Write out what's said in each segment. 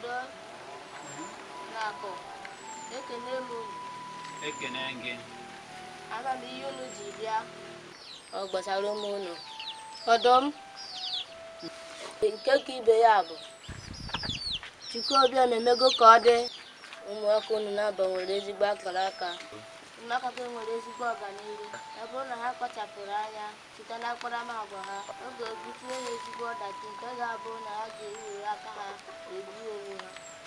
ebe na-akọ ekene m ekene nge ana m ihe unu ji bịa ọgbasara m unu ọdọm nke ka ibe ya bụ Chukwuobia na-emego ka ọ dị ụmụaka unu na-abanwere ezigbo akara aka ụmụaka nwere ezigbo ọganihu ebe na ha kpachapụrụ anya site na akparamagwa ha oge ebutue ha ezigbo ọdachi nke ga-abụ na ha ga-ewere aka ha egbu onwe ha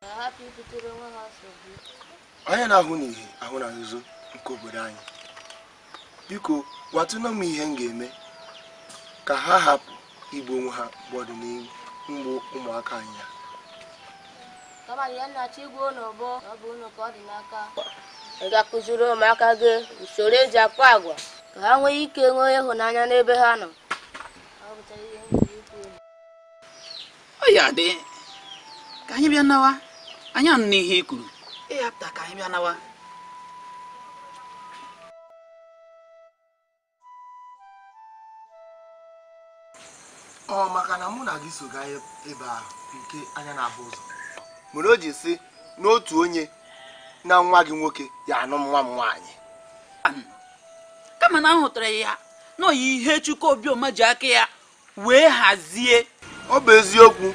na hapụ ibutere onwe ha nsogbu onye na-ahụ n'ihe ahụ na nzuzo nke obodo anyị biko gwatụnụ m ihe m ga-eme ka ha hapụ igbu onwe ha bọdụ n'ihu mgbe ụmụaka anya kama ya na Chigbo n'ọbọ ọ bụ unu ka ọ dị n'aka ị ga-akụziri ụmụaka gị usoro eji akpa agwa ka ha nwee ike nwee ịhụnanya n'ebe ha nọ ọ ya dị ka anyị bịa nawa anyị anụ n'ihe ikwuru ịhapụta ka anyị bịa nawa maka na mụ na gị so gaa ebe ahụ nke anya na-ahụ ụzọ mere o ji si n'otu onye na nwa gị nwoke ya anụ nwa m nwaanyị kama na ahụtara ya na oyi ihe Chukwuobioma ji aka ya wee hazie ọ bụ eziokwu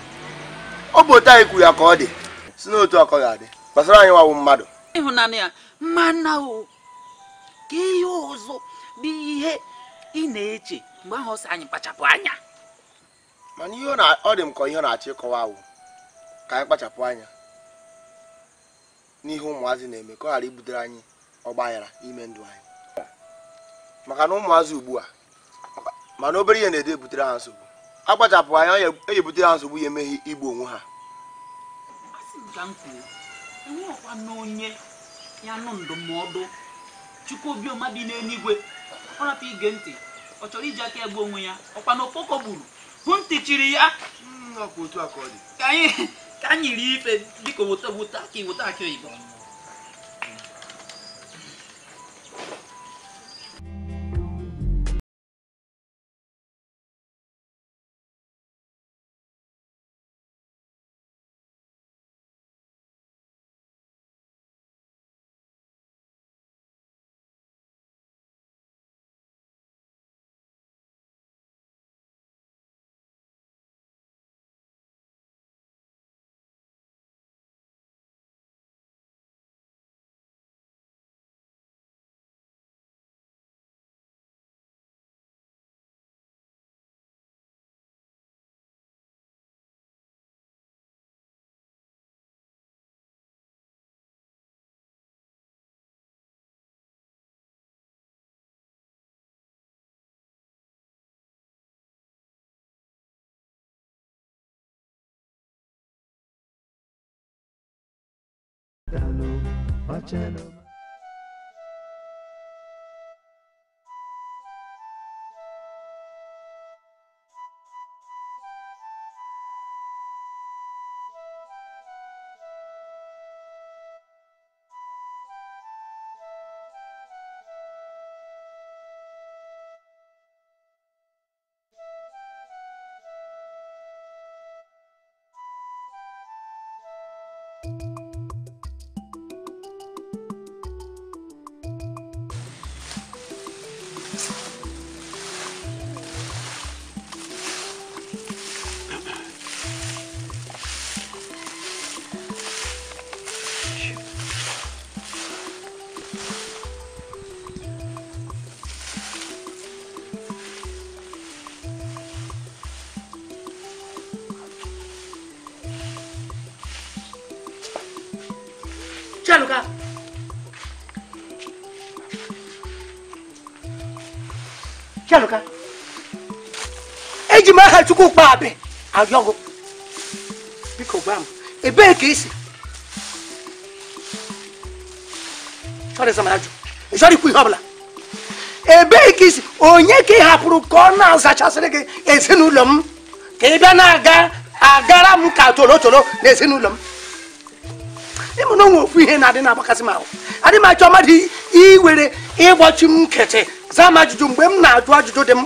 ọ bụ otu ikwu ya ka ọ dị si n'otu akọ ga adị gbasara anyị nwawo mmadụ ịhụnanya ya mana o ka ihe ọzọ bụ ihe ị na-eche mgbe ahụ ọsọ anyị kpachapụ anya mana ihe ọ dị m ka ihe na-achọ ịkọwa awụ ka anyị kpachapụ anya n'ihe ụmụazị na-eme ka ọ ghara ibutere anyị ọgbaghara ime ndụ anyị maka na ụmụazị ugbu a mana obere ihe na-ede ebutere ha nsogbu akpachapụ anya onye butere ha nsogbu ya emeghị igbu onwe ha enweghịkwa n'onye ya nụ ndụmọdụ Chukwuobioma bi n'eluigwe ọ rapụ ige ntị ọ chọrọ iji aka egbu onwe ya ọkwa na okpoko gburu Kunti chiri ya n'ọkụ otu akọdị ka anyị ri ife dịka wota akị oyibo Hello, my channel. Chaluka. Chaluka. Eji ma ha Chukwu kpa abi. Ayogo. Biko gbam. Ebe ka isi. Sorry, Samanaju. Sorry, Kuhabla. A bake is Onyeke Hapuru Corner, such as Esenulum, Kedanaga, Agara Mukatolo, Nesenulum. You know, we had not enough Casimao. I did my tomati, he will hear what you mukete, Samaju Bemna, to watch to them.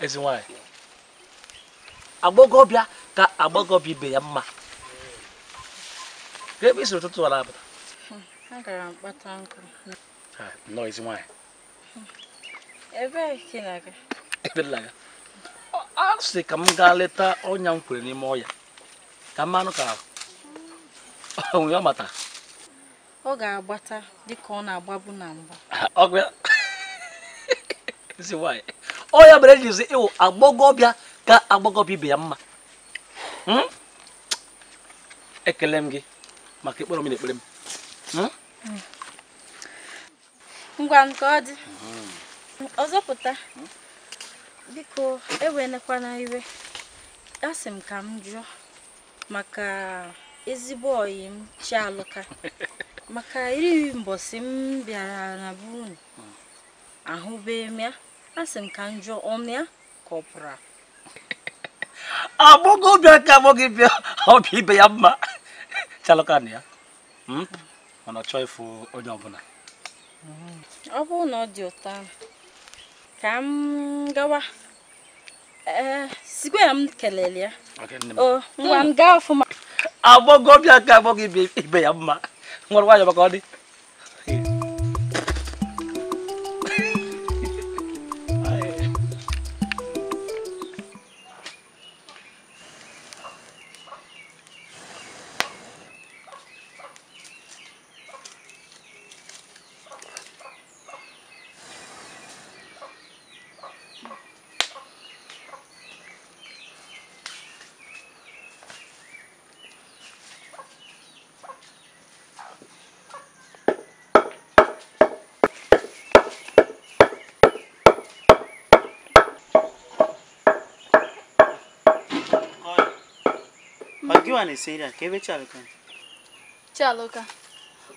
is why Abogobia that Abogobi be a ma. Give me so to allow. No, is why. Every thing like I'll stick a manga letter on young Queen Moya. Kamanoka. Oh, your matter. Oga butter, the corner babu number. Ogre is why. Oh, your bread is ill. Abogobia, got Abogobi Biamma. Hm? Ekelemgi, market 1 minute with him. Hm? God. Ozopota. Because every Nakwana, that's him come, Joe. Maca, easy boy, Charloka. Maca, you bossim, Biana Boon. And who be me? Asim kanjo omnia corpora. Abogo beka abogi be obi be yamma. Chalokania. Hm? Ona choi fu onyobuna. Obu no di otan. Kam gawa. Sigwe am kelelia. Oh, ngwan gawa fu ma. Abogo beka abogi be yamma. Ngorwa yo bakodi. Say that, give it Chaloka. Chaloka.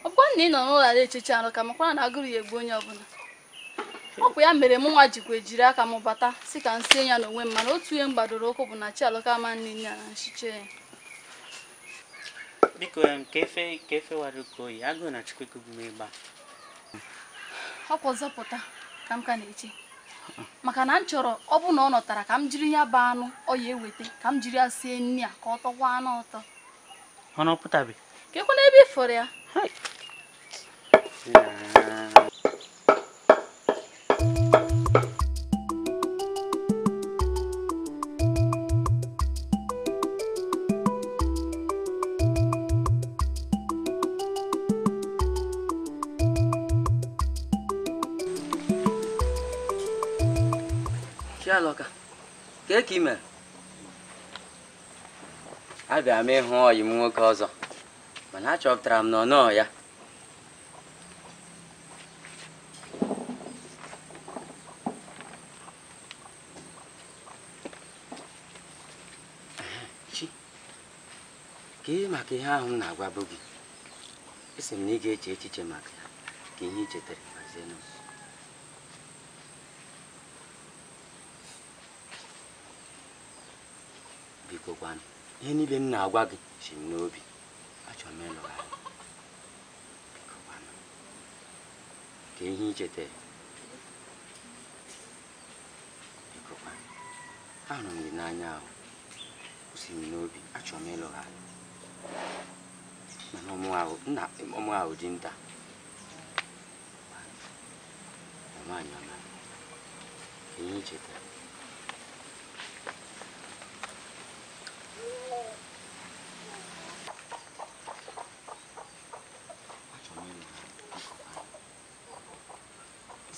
Upon Nino, I let Chaloka, Macron, agree a bunyabuna. We are made a magic with Jiraka Mobata, sick and saying, and a woman, or two young Badoroko, and a Chaloka man in Shiche. Because Cafe, what you go, I'm going to quick me back. Hopozapota, Camcanichi. Macananchoro, Obuno, Tarakam Jiria Bano, or ye with it, come Jiria Senia, Cotta one auto. Honoputabi. Can I be for ya? Hi. Kimmer, I be a mere whore, you more cause of. But I chop tram no, yeah. She gave Makia on Nagwabugi. It's a nigger chichimaka. Can you check it? Kwan. Any then now wag, she know be. At your mellow. Can he jet there? I don't need nine now. She know be at your mellow. No more, not a more, didn't I? Man, can you jet there?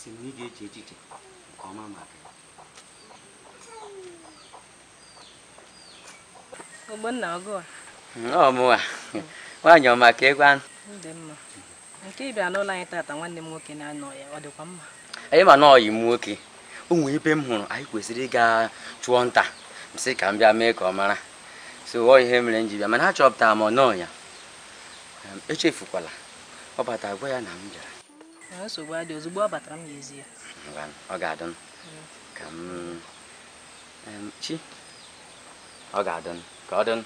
You get it, come on, Margaret. Now go. No more. Why your market one? I don't like that. I want them working. I know you or the one. I know you working. Only Pim, I was regard to want that. Sick and be a make or mana. So, all him and you, I'm not chopped down or no. A chief of color. But I wear an so why does Bob am easier? Ogadon. Come, she Ogadon, Gordon.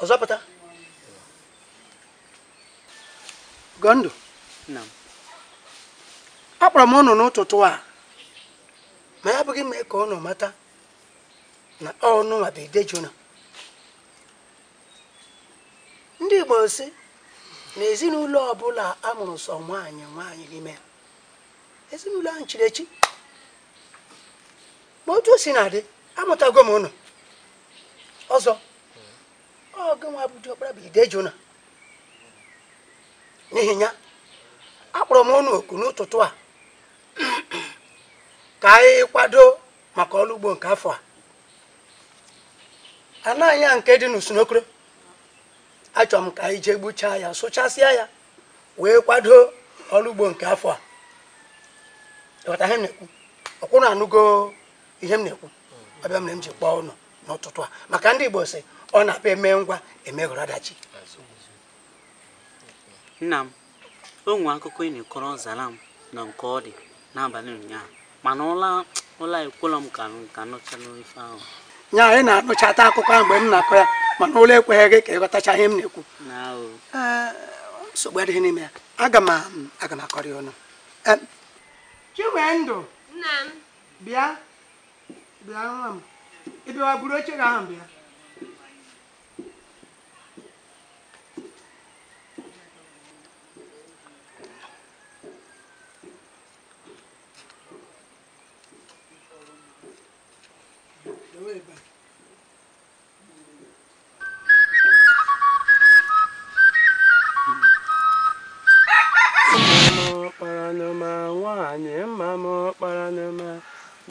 Ozapata Gondo. No. I promono no to toa. My abogin make no matter. Na all no at the day journal. Ndi bossy. Nezinulo abula amonos on wine and wine in me. Ezinula and chilechi. No to sinade. Amata gomono. Also, oh, go up to a day journal. Nihinya. Apromono kunu tutua kai kwado maka olugbo nke afọ ananya nke dị n'usunokro achọ m ka ije gbucha ya sụchasia ya wee kwado olugbo nke afọ ọta hem nekwu ọkwụna anugo ihe m nekwu abịa m nemje kwa ọnọ n'ọtụtụ maka ndị Igbo sị ọ na-apụ eme ngwa emeghoradachi nnam onwe akụkọ ene kọrọ zalam na nke ọ dị n'abalị ụnyaahụ mana ụlọ ekwelọ m ka nọcha n'ife ahụ nya anyị na-anọchata akụkọ ahụ mgbe m na-akọ ya mana ụlọ ekweghị ka ịghọtacha ihe m na-ekwu nsogbu adịghị n'ime ya aga m akọrọ ya ọnụ Chinwendụ bịa bịa nwa m ịbịawa buru oche gị ahụ bịa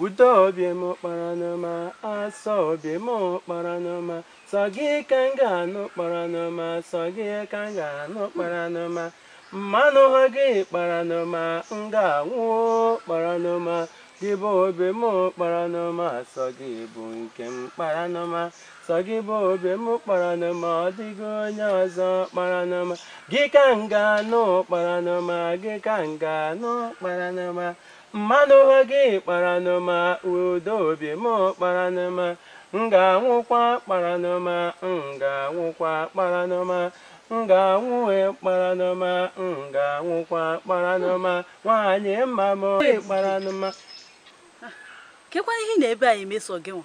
Udobiemo paranoma, asobiemo paranoma, sagi kanga no paranoma, sagi kanga no paranoma, mano hagi paranoma, nga wo paranoma, gibobiemo paranoma, sagi bunkem paranoma, sagi bobiemo paranoma, digonya za paranoma, gikanga no paranoma. Mano again, paranoma, udo be more paranoma, nga wokwa paranoma, nga wokwa paranoma, nga woe paranoma, nga wokwa paranoma, wanye mamo paranoma. Kekwa hii neba imeso gewa.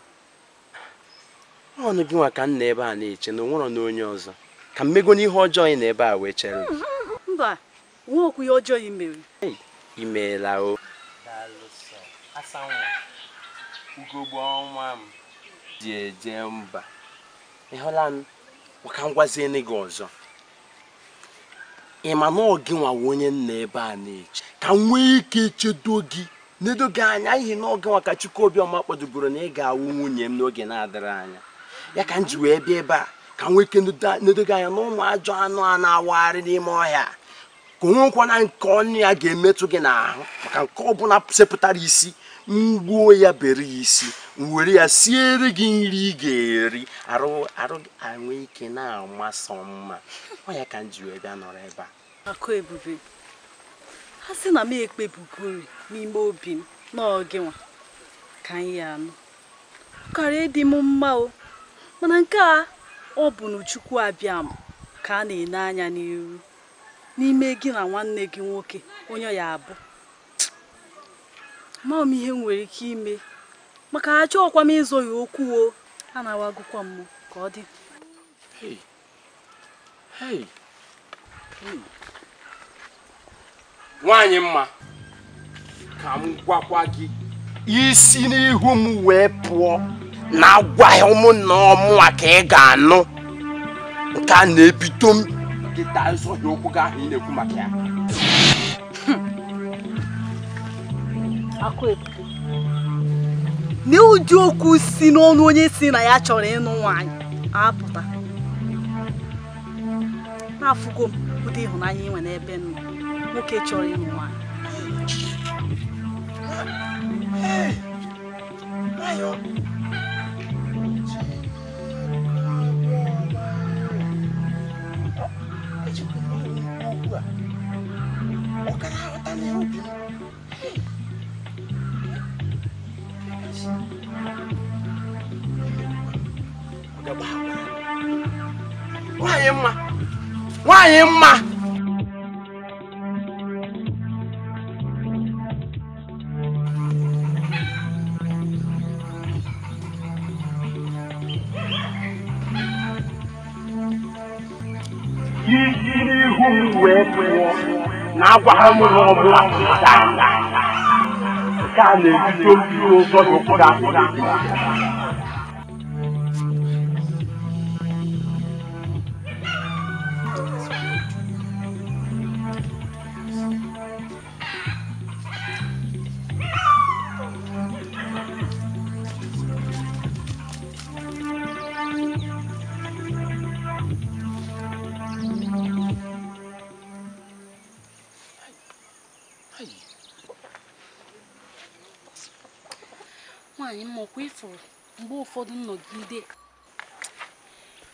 Ono giwa kan neba aniche no wono no nyozo. Kan megoni hojo neba wechelu. Mba, wo ku yojo imewi. Imela o. Asawa ugogbo onwa m je mba eholan wakangwazie ni gozo imanu oginwa wonye nne ebe a nche ka nwe ike chedogi nedogi anya ihe na oginwa ka chukobi oma kpodugoro na iga awunye m n'oge na adara anya ya ka nji we bia ebe a ka nwe ike nedogi anya na ụmụ ajọ anụ a na-awagharị n'ime ọhịa Kumu kwa na nkoni ya gemetu gina, maka nkobu na seputari isi, nguo ya berisi nwere ya siere gi nri geri aru anwe ike na amasomma o ya kan ji we bia nore eba akọ ebube ha si na me ekpebukuri n'ime obi na oge nwa kan ya anu kare di mu mma o mana nka obu nu chukwu abiam ka na ina anya n'iru n'ime gi na nwanne gi nwoke onyo ya abu Mom, you will kill me. Macacho, come in so you cool, and I will go come. God, hey, hey, Wanyama come, Wapwaki. You see whom we're poor now. Why, homo no more cagano can they be dumb? Get out of your boga in the Kumaka. Akwepu ne ujoku si n'onu onye si na ya chọrọ ịnụ nwanyị apụta na fugo ụdị ịhụnanya inwe na ebe nọ nwoke chọrọ ịnụ nwanyị ayo Why am I? He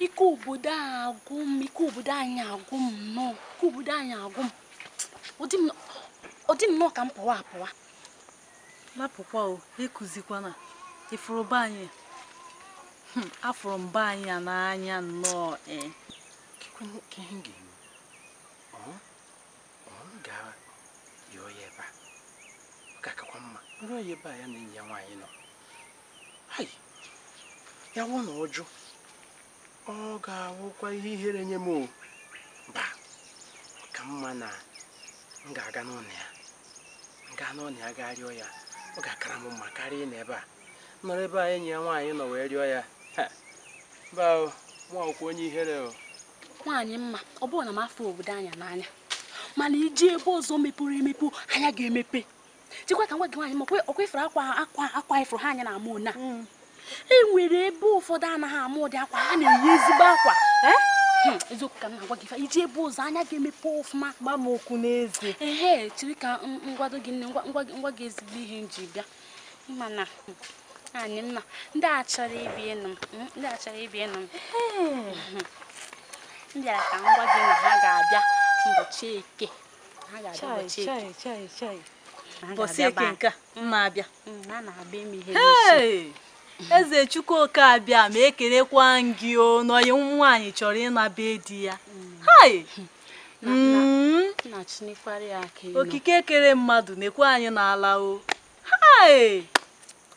Iko obodo anyị agụm Ọ dị nnọọ ka m pụwa lapụkwa o ekuzikwa na ifụrụba anyị afụrụ mba anyị n'anya nnọọ ya na enyi ya nwaanyị nọ ya wona ojo o ga awukwa ihe ihere nye mo ba ka mma na nga ga n'ọnụ ya ga rịọ ya o ga kara m mma karị na ebe a nọrọ ebe a enyi ya nwaanyị nọ wee rịọ ya ba mwa okwu onye ihere o nwaanyị mma ọ bụ na m afọ obodo anya n'anya mana iji ebe ọzọ mepụrụ anya ga-emepe jikwa ka nwoke nwaanyị mọkwa okwe ifuru akwa ifuru ha anya na amụ na enwere ebe ụfọdụ anaghị amụ ụdị akwa ha na-eyi ezigbo akwa eziokwu ka m na-agwa gị iji ebe ụzọ anya ga-emepe ọfụma gba m okwu n'eze chiri ka ngwado gị nne ngwa gị ezigbo ihe nji bịa mana anyị nna ndị achọrọ ibie nọ m m bịara ka ngwa gị na ha ga-abịa ụbọchị eke nke na-abịa Eze Chukwuka abịa ma ekelekwa ngị o no ye nwaanyị chọrọ ịna be di ya. Hai. Na chinikwari aka ino. Okike kere mmadụ nekwa anyị n'ala o. Hai.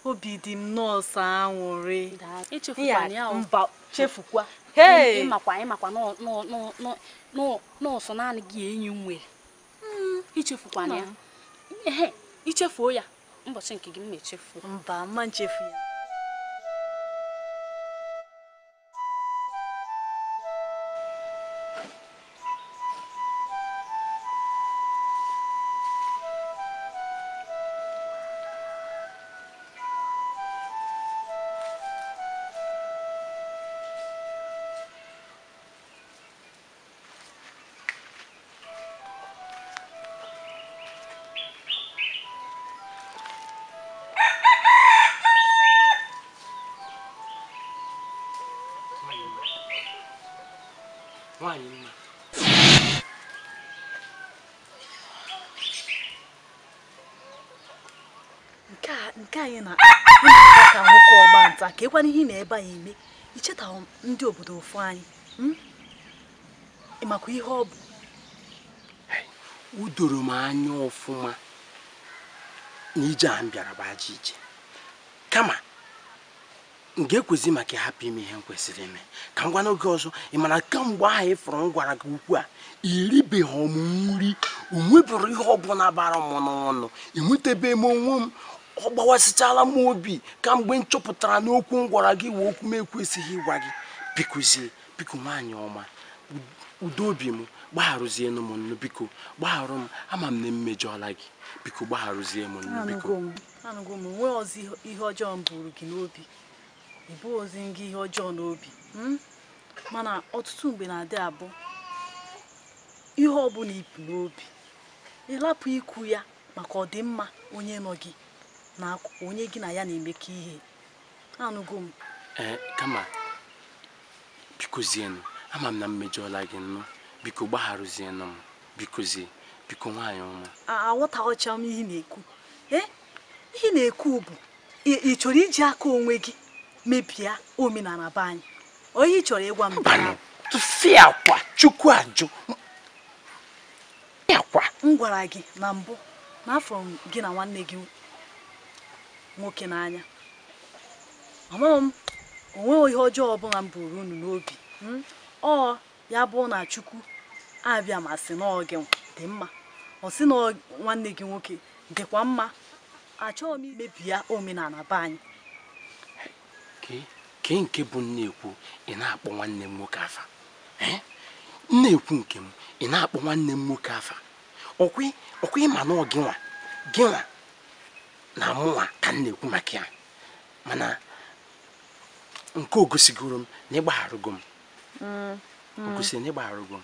Obi dị m nọọsụ anwụrị. Echefukwa ya mba chefukwa. Hey. Ịmakwa no so naanị gị enyi nwere. Ichefukwa ya. Ehe, ichefuo ya. Mbọchị nke gị m echefu. Mba, mma nchefu ya. one. Nkayena ka nwoke ọgba nta ka ekwana ihe na eba ime icheta ndị obodo ofu anyị imakwa ihe ọ bụ udoro m anya ọfụma ni ije a mbịara ba aji ije kama nge kwezi maka happy me ihe nkwesịrị ime ka ngwa n'oge ọzọ imana kamgbe ahụ ifụrụ ngwara gị ukwu a iribe ha ọmụ nri onwebụrụ ihe ọ bụ na bara m n'ọnụ enwetebe m onwe m ọgbawasichala m obi kamgbe nchọpụtara n'okwu ngwara gị wee okwu m ekwesịghị ịgwa gị bikozie biko nwaanyị ọma udo obi m gbagharụzie m nnu biko gbagharụ m ama m na mmejọla gị biko gbagharụzie m nnu biko anụgo m nwee ozi ihe ọjọọ m bụrụ gị n'obi ịbụ ozi gị ihe ọjọọ n'obi mana ọtụtụ mgbe na-adị abụ ihe ọ bụla ibu n'obi ịlapụ ikwu ya maka ọdịmma onye nọ gị na onye gị na ya na-emekọ ihe anụgo m kama bikozienụ ama m na mmejọla gị nnụ biko gbagharụzienụ m bikozie biko nwaanyị ọma aghọtaghọcha m ihe na-ekwu ihe na-ekwu bụ ị chọrọ iji aka onwe gị mebia omenala be anyị onye ị chọrọ ịgwa m tụsi akwa chukwu ajụ akwa m gwara gị na mbụ n'afọ gị na nwanne gị nwoke n'anya amam onwe ihe ọjọọ ọbụla m bụrụ unu n'obi ọ ya bụ na Chukwu abịa ma sị na oge dị mma ọ sị na nwanne gị nwoke dịkwa mma achọọ m imebi ya omenala be anyị ke nke bụ nnekwu ị na-akpọ nwanne m nwoke afa nnekwu nke m ị na-akpọ nwanne m nwoke afa ọkwa ịma na ọgịnwa gịnwa na mụnwa ka na-ekwu maka ya mana nke ogosigoro m na ịgbagharụgo m ogosi na ịgbagharụgo m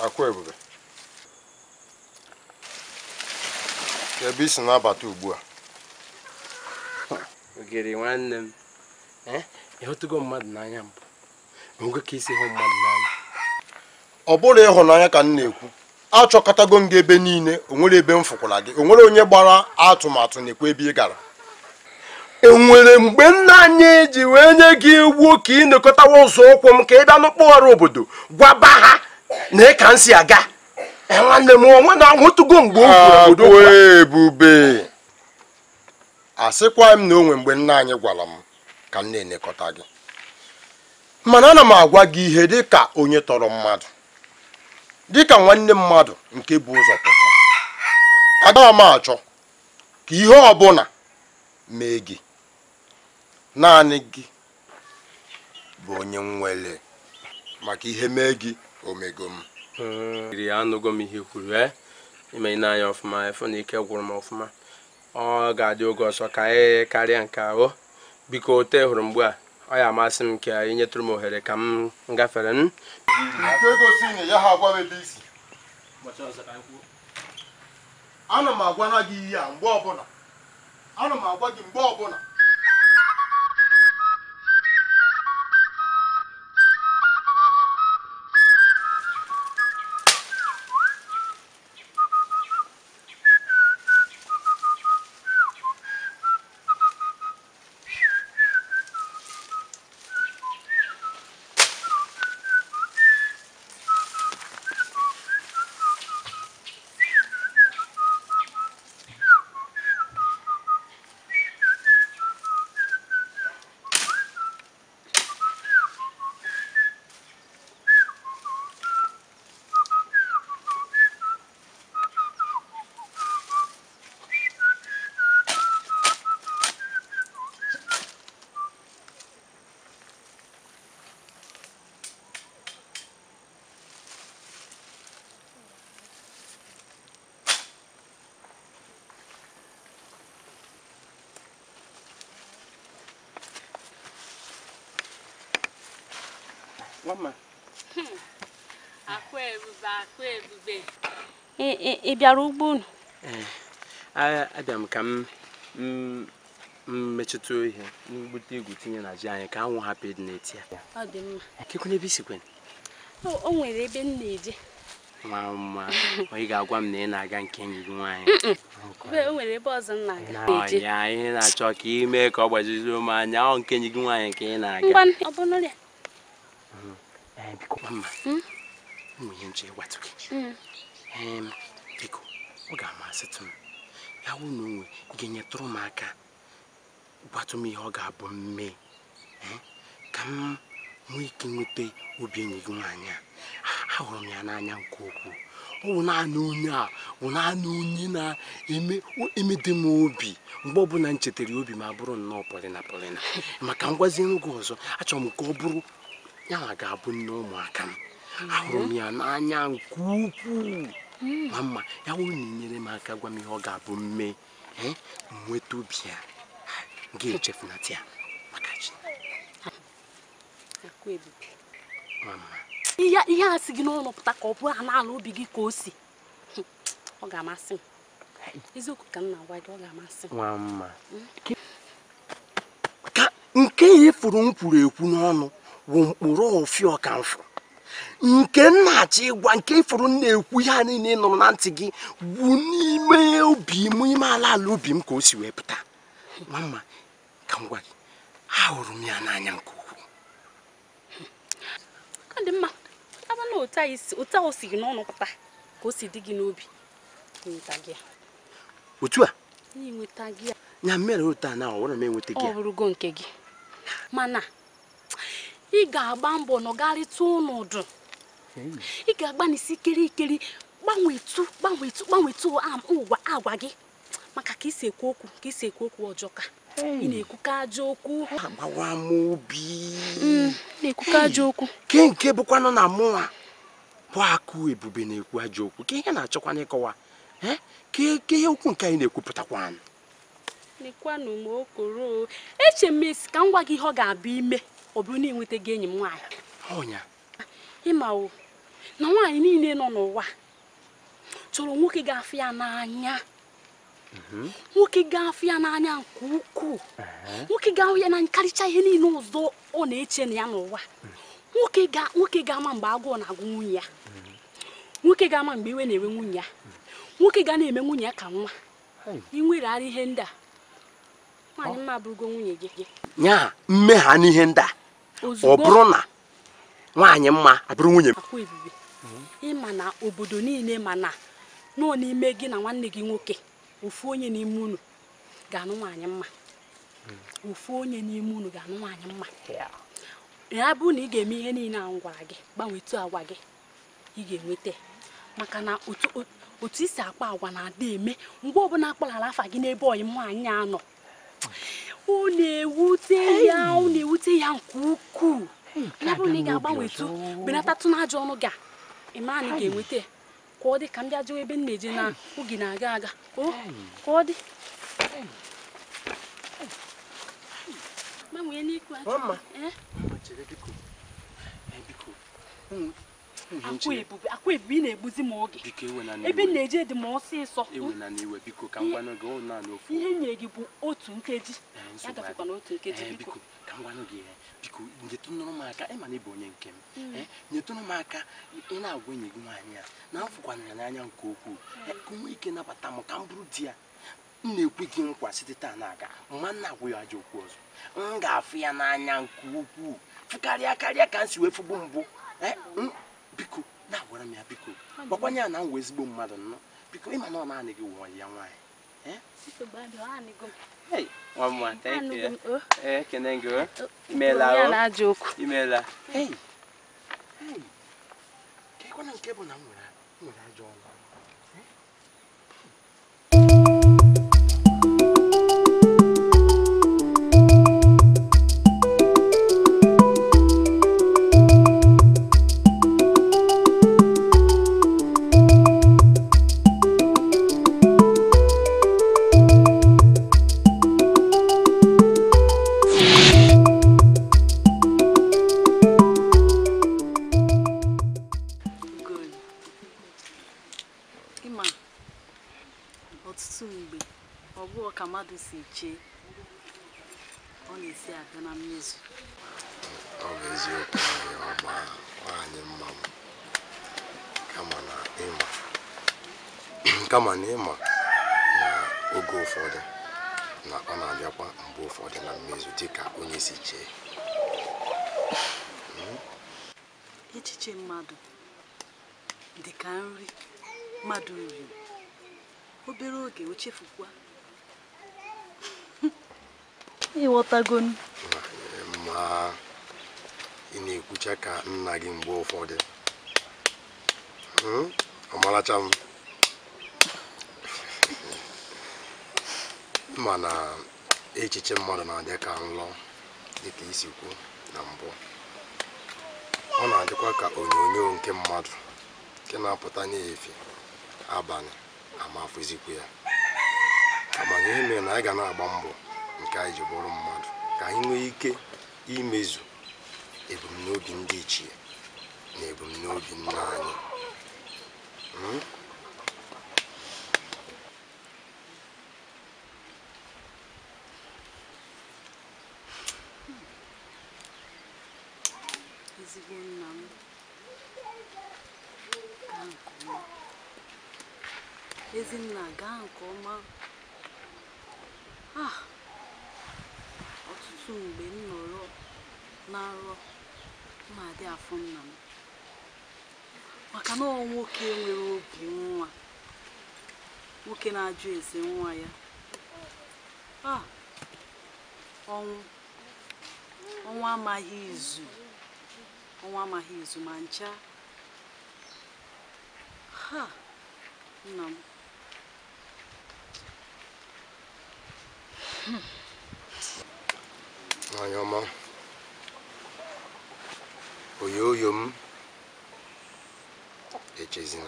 Akwebube. Kebi si na-abata ugbu a. Ogiri nwanne m. Ịhụtụgo mmadụ n'anya mbụ. Onwe ka isi hụ mmadụ n'anya. Ọ bụrụ ịhụnanya ka m na-ekwu. Achọkọtago m gị ebe niile, o nwere ebe m fụkwara gị. O nwere onye gbara atụmatụ na-ekwu ebe ị gara. Enwere mgbe nna anyị eji wee nye gị iwu ka ị nọkọtawa ụzọ ụkwụ m ka ị bịa n'okpọghara obodo gwaba ha na ị ka nsị aga nwanne m onwe na ahụtụgo mgbe obodo Ebube asịkwa m na onwe mgbe nna anyị gwara m ka m na-enekọta gị mana ana m agwa gị ihe dịka onye tọrọ mmadụ dịka nwanne mmadụ nke bụ ụzọ pụta agaghị m achọ ka ihe ọbụla mee gị naanị gị bụ onye nwere maka ihe mee gị omego m iri anụgo m ihe kwuru ime n'anya ọfụma efu na ike gwụrụ m ọfụma ọ ga-adị oge ọsọ ka anyị karịa nke ahụ biko ote hụrụ mgbe a ọ ya amasị m ka anyị nyetụrụ m ohere ka m gafere m ana m agwa gị ihe a mgbe ọbụla ana m agwa gị mgbe ọbụla Mama. Ibiarubun. I am come. Mechuto here. Nobody good thing in a giant can't happy nature. I couldn't be sequent. Oh, only they've been needy. Mamma, we got one name I can't king wine. Well, it wasn't like I talk, you make up what you do, my young king wine can I get upon it. And Mamma, we enjoy what to get. And Pico, Ogamaster, I will know Genya Trumaka. But me, Hogga Bum me. Come, we can pay Ubiniguana. How am I an young cuckoo? Oh, now noona, when I know Nina, immediate movie. Bob and Chetty will be my brown no Polinapolina. My campazino goes, I chum cobru. Yagabun no macam. How am I an young cuckoo? Mamma, I won't need my cagwami Hogga Bum me. Eh, we two beer. Give Jeff Natia, Mamma. Yes, you know, of Taco, and I'll be cozy. Ogamassa. Is it come now? Why do Ogamassa? Mamma. Nkay for Umpuru, Punano, won't roll of your comfort. Nkanachi, one came for no, we had in Nantigi, wouldn't be me, my lubim cozy wepta. Mamma, come what? How Rumiana cook? And the map, I don't know what I is, what I was in on Papa. Go see Diginobi. Utua? You would tag here. Nameruta now, or a man with the Rugon keg. Mana, he got bambo no galley too, no drop. He got bunny sickly, killy, one with two arm over our waggy. Maka kisi ekoku ojoka. Ine kuka joku. Mama wa mobi. Ne kuka joku. Kenke bukwa no na mwa. Bwa ku ebube ne kuka joku. Kenke na chokwa ne kowa. Eh? Keke okun kai ne kupota kwan. Ne kwanu mo okoro. Eche miss kan gwa gi ho ga bi ime. Obu ni nwete ge enyi mwa. Onya. Imawo. Na nwa ni ile no n'uwa. Choro nwoke ga afia na anya. Muki gafia na anya kuku. Muki gafia na nkaricha hini nozo ona eche na n'uwa. Muki ga mamba ago na agunya. Muki ga mamba iwe na ewe ngunya. Muki ga na eme ngunya ka nwa. Inwe ra ihe nda. Mani mabrugo ngunya gege. Nya mme ha ni ihe nda. Obrona. Nwaanyi mma aburu ngunya. Akwebibi. Ima na obodo niile mana. No ni megi na nwanne gi nwoke. Ufonye ni munu ganu wanyama. Ufonye ni munu ganu wanyama. Ya bu ni ge mi eni na ngwage, gbanwetu awage. Ige nwete. Maka na otu isi akpa agwa na de eme, ngwa obuna akpala afa gi n'ebe oyi mu anya anọ. Une wute ya nkuku. Ya bu ni ga gbanwetu, binata tun ajo onu ga. Imani ge nwete. Kodi kambia jiwe ben meje na ugina gaga. Oh, kodi. Mama yeni kwa. Mama. Eh? Machirediko. Ebiko. Akwebu na egbuzi ma oge. Biko ewe na. Ebe neje de mo si so. Ewe na na ewe biko ka ngwa n'oge o na n'ofu. Ihe nye gi bu otu nkeji. Ya gafekwa na otu nkeji biko. Ka ngwa n'oge. Biko nyetu no maka e ma na ebe onye nkem. Eh? Nyetu no maka ị na agwa enyi gị nwaanyị a. Na afụkwana na anya nke okwu. Ku nwe ike nabata m ka m bụrụ di ya. M na-ekwe gị nkwa site taa na aga. Mma na agwa ya ajọkwu ọzọ. M ga-afụ ya n'anya nke ukwu. Fụkarịa ka nsi wee fụgbu mbụ. Eh? Biko na gwara m ya biko. Gwakwanye na m wee ezigbo mmadụ nọ. Biko ị ma na ọ naanị gị wụọ ya nwaanyị. Eh? Hey, one more, thank you. Eh, can I go? Imela. Hey. Kiko na nkebo na mura jona. Ima, but soon be or walk a mother see che only say I don't amuse you. Always you or my mom. Come on, Ima. Come on, Ima. We'll go for them. Now, on the other and go for them and amuse you. Take a only see che. It's che, madam. The canary. Maduri, Oberoge, which if you want a gun, ma in a kuchaka nagging bow for them. A malacham Mana HHM Modern, they can long the case you go, Nambo. On the quacker on your own came mad. Can I put any if you? Aban, I'm a physician. I'm a name and I can a bumble and carry your bottom mud. Can you make e measure? It will not be in ditch here. It will not be none. Is it going now? Isn't a gun, coma? Ah, soon be no narrow, my dear from them. I can all walk in the road, you walking our dress in wire. Ah, on one my heels, mancha. Ha, no. My mama, Oyum, a chasina,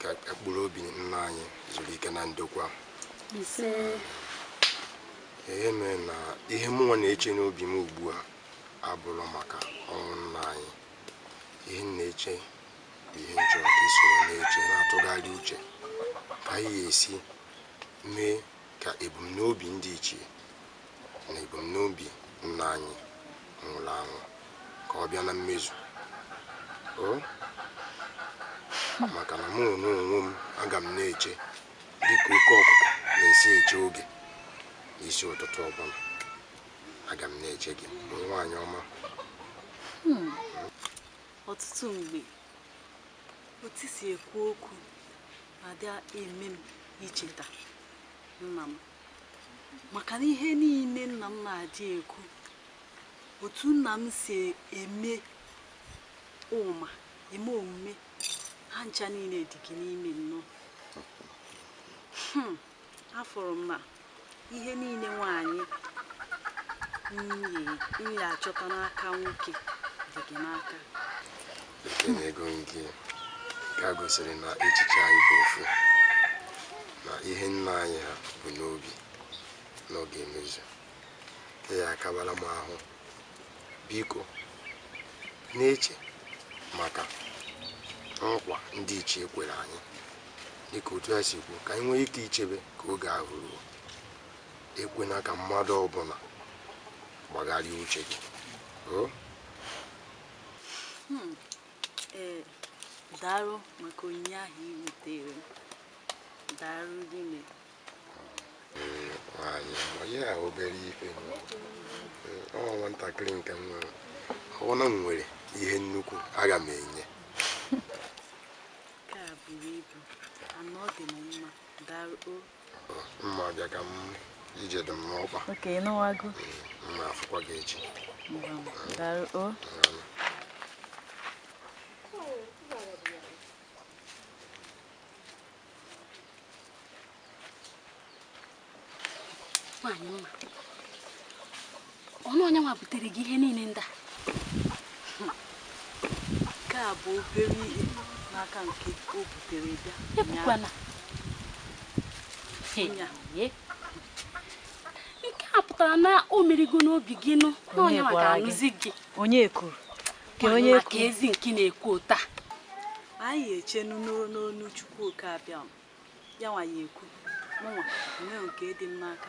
Cacaburobin nine, Zulican and Doqua. You say, Amen, a human nature no be moved, Abolomaka, on nine. In nature, the angel is nature, not to dilute. I see me. Ebum no be in ditchy, and Ebum no be nine, and Lang, Corbian and Mizu. Oh, Macanamu, no, I gam nature. Dick will cock, they say, Jogi. He's sure to talk on. I gam nature again. Why, Yoma? What soon be? What is your cook? Are there a mim each other? Nam maka na ihe niile nna m na-adị ekwu otu nna m si eme ụma eme omume ha ncha niile dị gị n'ime nnọọ afọrọ m na ihe niile nwaanyị nri achọta n'aka nwoke dị gị n'aka nke na-ego nke ka gosiri na echiche anyị bụ ofu na ihe nna anyị ha bụ n'obi n'oge emezu ka ya akabala m ahụ biko na-eche maka nkwa ndị iche ekwere anyị dịka otu ha si kwuo ka anyị nwee ike ichebe ka oge ahụ ruo ekwena ka mmadụ ọbụla gbagharịa uche gị daalụ maka onyinye ahụ ị wutere Darudine. Yeah, I'll be want a clink and one on way. Yenuku, Agamene. I'm not the mama. Daru, Madagam, you get them over. Okay, no, I go. I forget you. Daru. Ono nya ma butere gi ihe niile nda ka bụ obere ihe n'aka nke o butere bịa ekwukwana nke a pụtara na o merigo n'obi gị nụ onye ma ga-anụzi gị onye ekuru ke onye ekuru ezi nke na-ekwu taa a anyị eche n'ụrụ n'ọnụ Chukwuka abịam ya nwa ya ekwu nwa nwe nke dị mma aka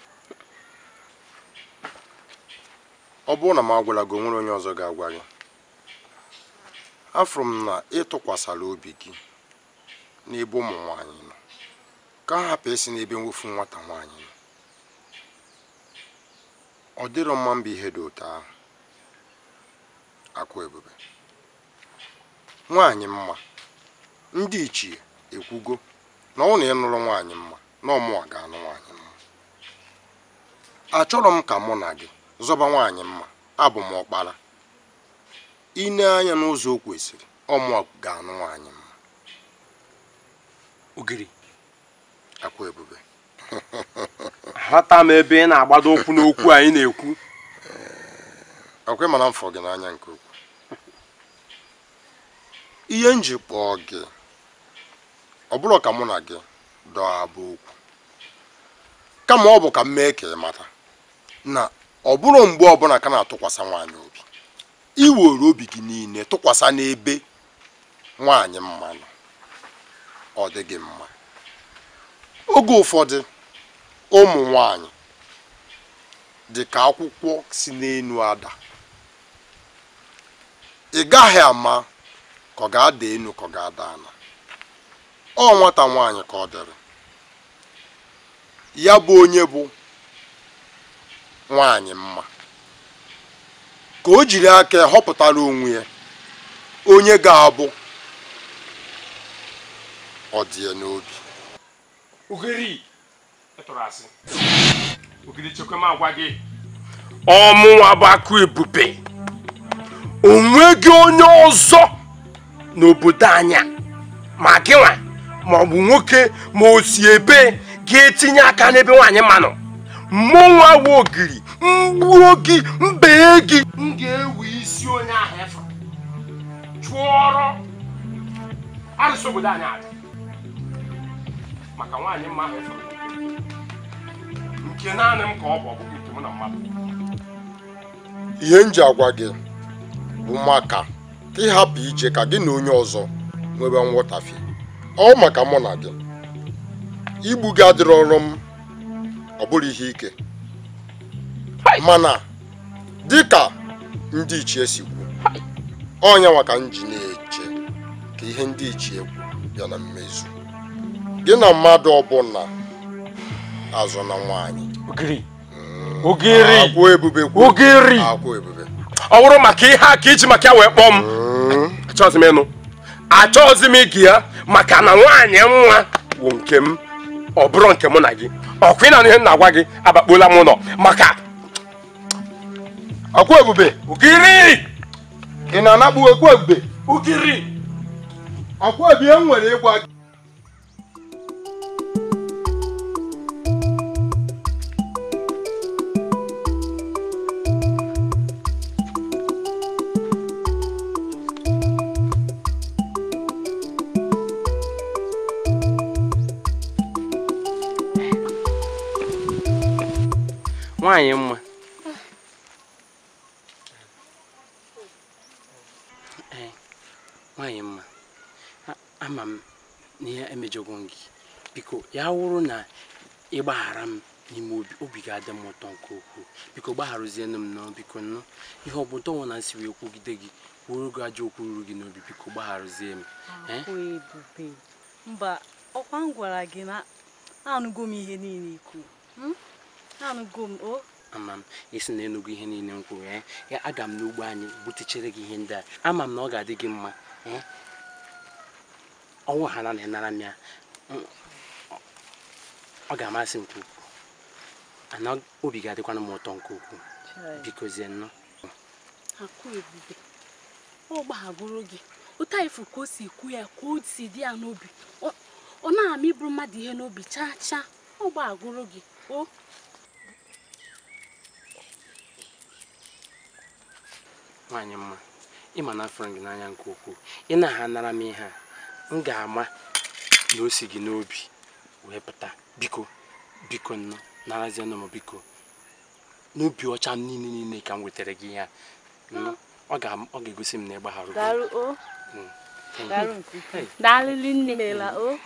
ọ bụrụ na m agwala gị onwere onye ọzọ ga-agwa gị afụrụ m na ịtụkwasịla obi gị n'ebe ụmụ nwaanyị nọ ka ha hapụ esi n'ebe nwụfu nwata nwaanyị nọ ọ dịrọ mma mbụ ihe dị otu ahụ Akwaebube nwaanyị mma ndị ichie ekwugo na ọ na ịnụrụ nwaanyị mma na ọmụwa ga-anụ nwaanyị mma achọrọ m ka mụ na gị zọba nwaanyị mma abụ m ọkpara ine anya n'ụzọ o kwesịrị ọmụwa ga-anụ nwaanyị mma Ogiri Akwaebube hata m ebe ị na-agbado okwu n'okwu anyị na-ekwu akwe mana mfọ gị n'anya nke okwu ihe njikpọ gị ọ bụrụ ka mụ na gị dọọ abụ okwu kama ọ bụ ka m mee ka ị mata na ọ bụrụ mgbe ọbụla ka na-atụkwasị nwaanyị obi iwere obi gị niile tụkwasị n'ebe nwaanyị mma nọ ọ dị gị mma oge ụfọdụ ụmụ nwaanyị dị ka akwụkwọ si n'enu ada ị gaghị ama ka ọ ga-ada enu ka ọ ga-ada ana ọ nwata nwaanyị ka ọ dịrị ya bụ onye bụ nwaanyị mma ka o jiri aka họpụtara onwe ya onye ga-abụ ọ dị ya n'obi Ogiri ọmụnwa bụ Akwaebube onweghị onye ọzọ n'obodo anya ma gịnwa maọbụ nwoke ma o si ebe ga-etinye aka n'ebe nwaanyị manụ mụnwa bụ Ogiri mgbuo gị mbee gị m ga-ewe isi onye ahụ efu chụọrọ arụsị obodo anyị aja maka nwaanyị mma ahụ efu ihe nji agwa gị bụ maka ka ị hapụ ije ka gị na onye ọzọ nwebe nghọtafie ọ maka mụ na gị igbu gị adịrị ọrụ m ọ bụrụ ihe ike mana dịka ndị ichie si kwu ọnya maka nji na-eche ka ihe ndị ichie kwu bịa na mmezu gị na mmadụ ọbụla azụ na nwaanyị Ogiri ọ wụrụ maka ihe a ka iji maka ya wee kpọọ m achọghịzi m ige ya maka na nwaanyị nwa bụ nke m ọ bụrụ nke mụ na gị ọkwa ịna ihe m na-agwa gị abakpola m ụlọ maka Akwaebube Ogiri ị na-anabụ Akwaebube Ogiri Akwaebube nwere ịgwa gị nwaanyị mma ama m na ya emejọgo gị biko ya wụrụ na ịgbaghara m n'ime obi ga-adị m ụtọ nke ukwuu biko gbagharụzienụ m nọ biko nọ ihe ọ bụla ọnwa na-asị wee kwugide gị kwuru gị ajọ okwu ruru gị n'obi biko gbagharụzie m mba ọkwa m gwara gị na anụgo m ihe niile ikwu ama m esi na enugo ihe niile m kwuru ya aga m n'ugbo anyị butechere gị ihe ndị a ama m na ọ ga-adị gị mma ọnwụ ha na nara m ya ọ ga-amasị m nke ukwuu ana obi ga-adịkwana m ụtọ nke ukwuu bikozie nnọọ Akwaebube ọ gbaghagoro gị ụta ifu ka o si kwu ya ka o si dị ya n'obi ọ na-amịbụrụ mmadụ ihe n'obi chaa chaa Oba agorogi. Oh. Manyama. Ima na frangi na nyankuku. Ina hanara mi ha. Nga ama no sigi n'obi. Wepata biko. Biko no. Narazi no biko. No bi ocha nini ka nwetere gi ya. No. Oga gosi m na egbaharu. Daru o. Daru. Daru linne mela o.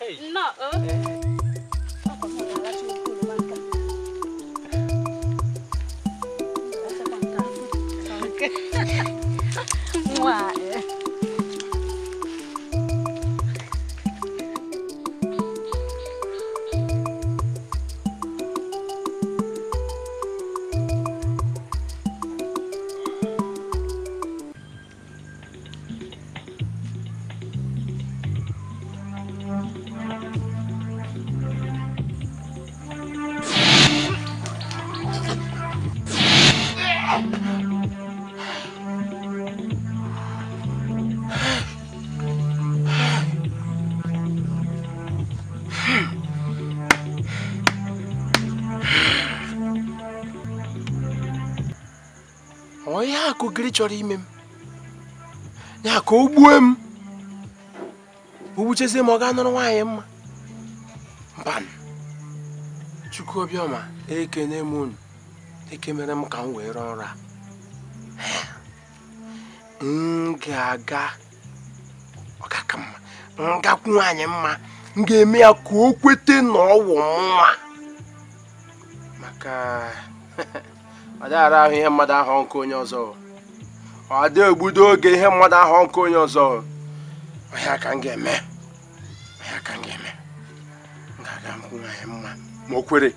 Hey. No. Why? Chorimem ya ko ogbuem obuchese mo ga nuru nwaye mma ban chukwuobioma ekene mun ekemere m ka nwe ro nra ngaga okakam ngakwu nwaye mma ngeme ya ko okwete na owo mma maka adara ahụ mmadụ ahụ nke onye ọzọ I do good old game, mother Hong Kong, your soul. I can get me. I can get me.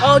Oh,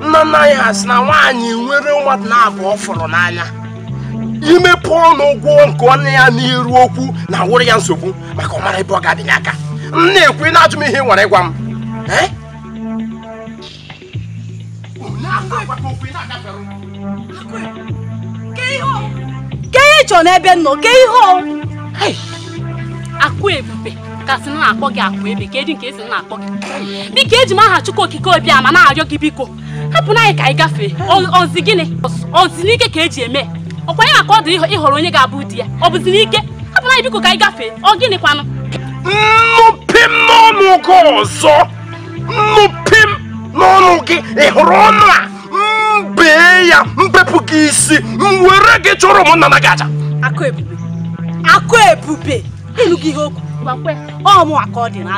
Nana has now one you will what now go for an anna. You may pour no go on Cornea near Woku, now Warriors of Macomari Bogadinaka. Nay, we not to me here when I want. Eh? Gage on Eben no gay home. Hey, a quib. Kasina akpogi akwe be kedin kesi na akpogi bi keji ma ha chuko kiko bia ma na ajo gibiko hapu na ika igafe ozi gini ozi nike keji eme okwanye akodo ihoro onye ga abu dia obuzi nike hapu na ibiko ka igafe ogini kwanu nupim no no go so nupim no no gi ihoro na mbe ya mpepu gi isi nwere gi choro mo na na gaja akwe bube elu gi hoku Oh, more according. I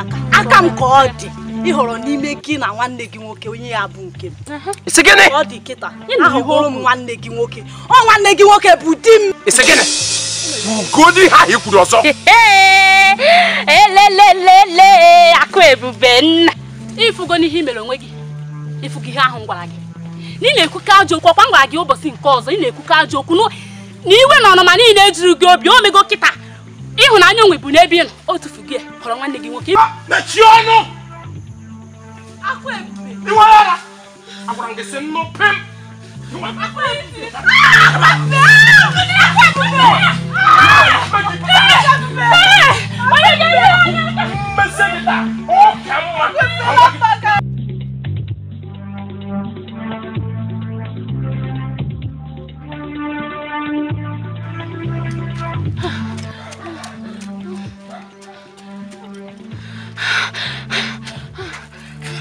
can't call it. You hold on, making a one legging walk when you are bunking. It's again a dictator. You know, one legging walking. Oh, one legging walk a pudding. It's again. Good, you could also. Hey, I crave Ben. If you're going to him alone, if you get home, what I get. Nile Kukajo, Kopanga, your bossing calls, Nile Kukajo, no, you went on a money in edge to go beyond the go kita. Even I know we Bunabian, or to forget, for a one day you keep. That's your no. I went. You are. I want to send no pimp. You want to pimp. I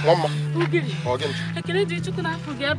Mama, okay. I can't do it. I forget.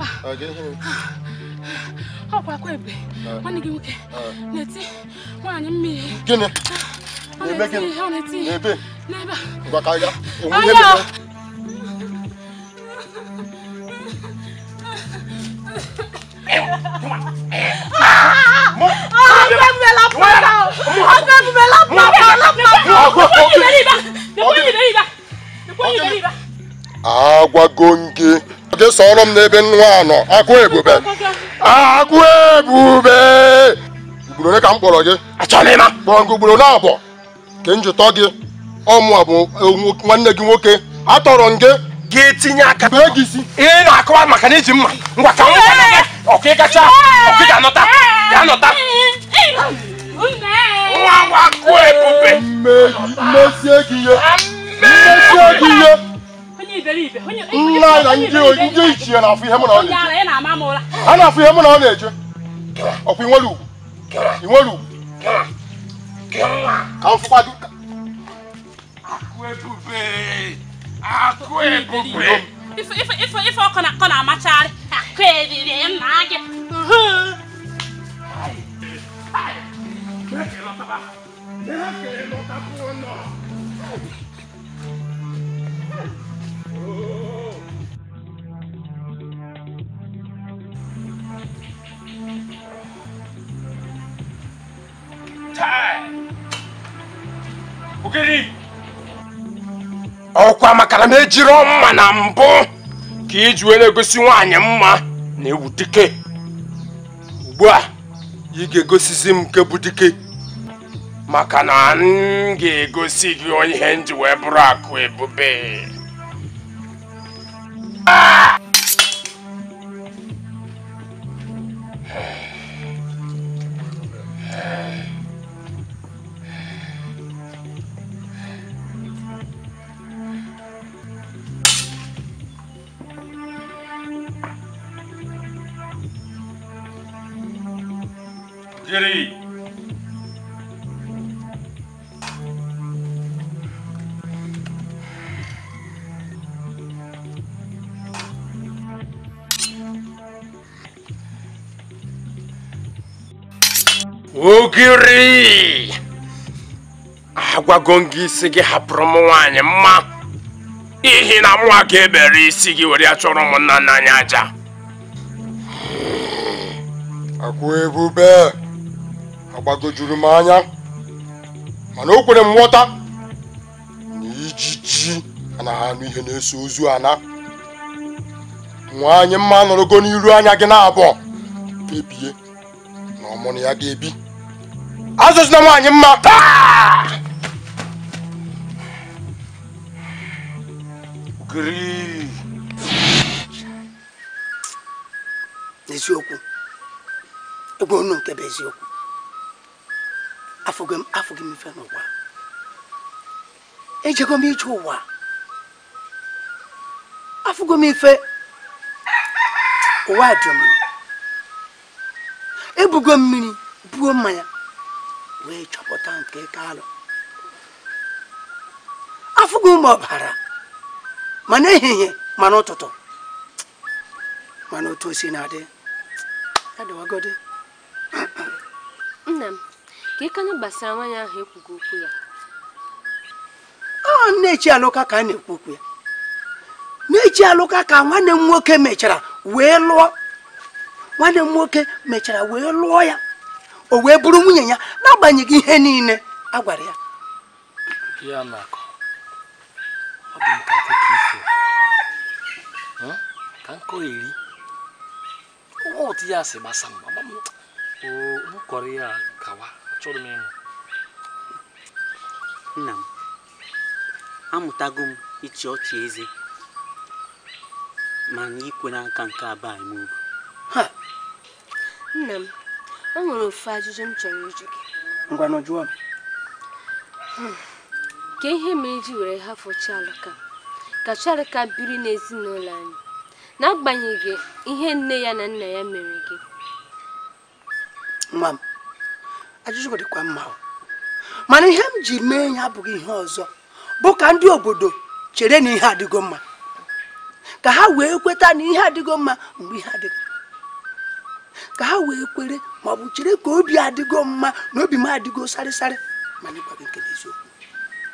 ka ha wee kwere ma bụ chere ka obi adịgo mma na obi ma adịgo sare sare ma ni kwa nke eziokwu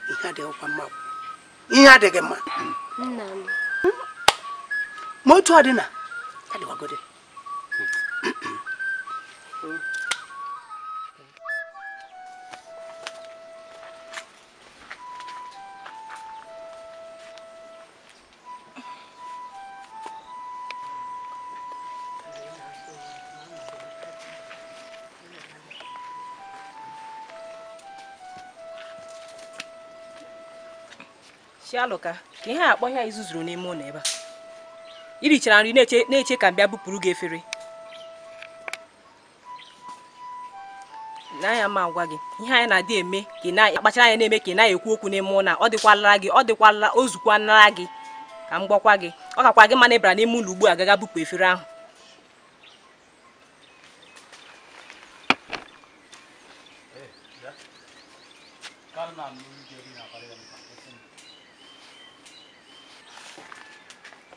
ihe adịgo kwa mma ihe adịgo mma nna m moto adịna adịwa gode Shaloka, can you help me here? Is Zuru name on ever? You reach around, you nature can be able to get free. Now I'm a wagging. Here I na dey me. Kina, but I na make kina yoku kune mona. All the kwalagi, all the kwala ozukwa nalagi. I'm go kwagi. Oka kwagi manebra ne mu lubu agaga buku efira.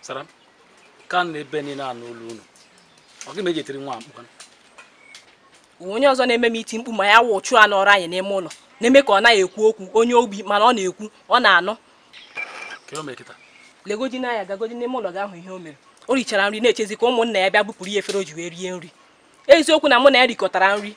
Salam, can they bend in our no loon? Or give me a dream one. When you're on a meeting, my watch you and or I and a mono. Nemek on I cook on your beat, man on you, on Anno. Kilometa. Legogina, the good name of the human. Only Chalambi nature is a common neighbor who put a fellow jewelry. It's open among Eric Cotarangri,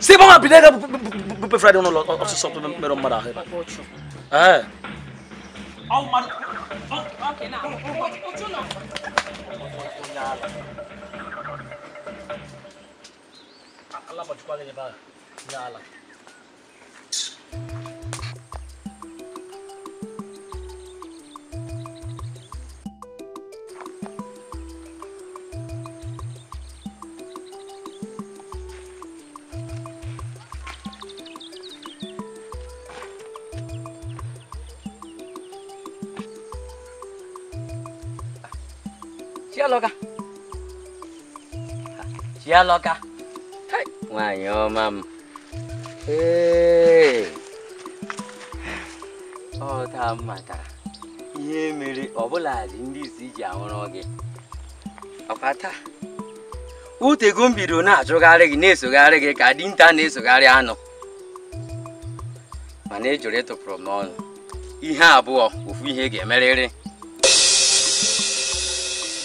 See, Mama, be there. Be Friday on lot of stuff. Meron mara here. Eh. Oh, man. Okay, now. Allah, but you call it bad. Nala. Chialoka. Hey, why your mum? Hey, oh, damn matter. Ye merely overlaid in this jawanogi. Apata. Ute gumbi do not jogare ne sogare cadinta ne sogariano. Manage your letter from on. He have war if we get married.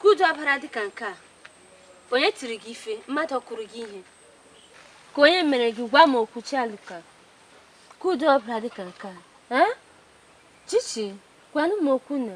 Good job, Radicanca. Poetry gife, Mato Kurigi. Coye Meregu, one more Kuchaluca. Good job, Radicanca. Eh? Chichi, one more kuna.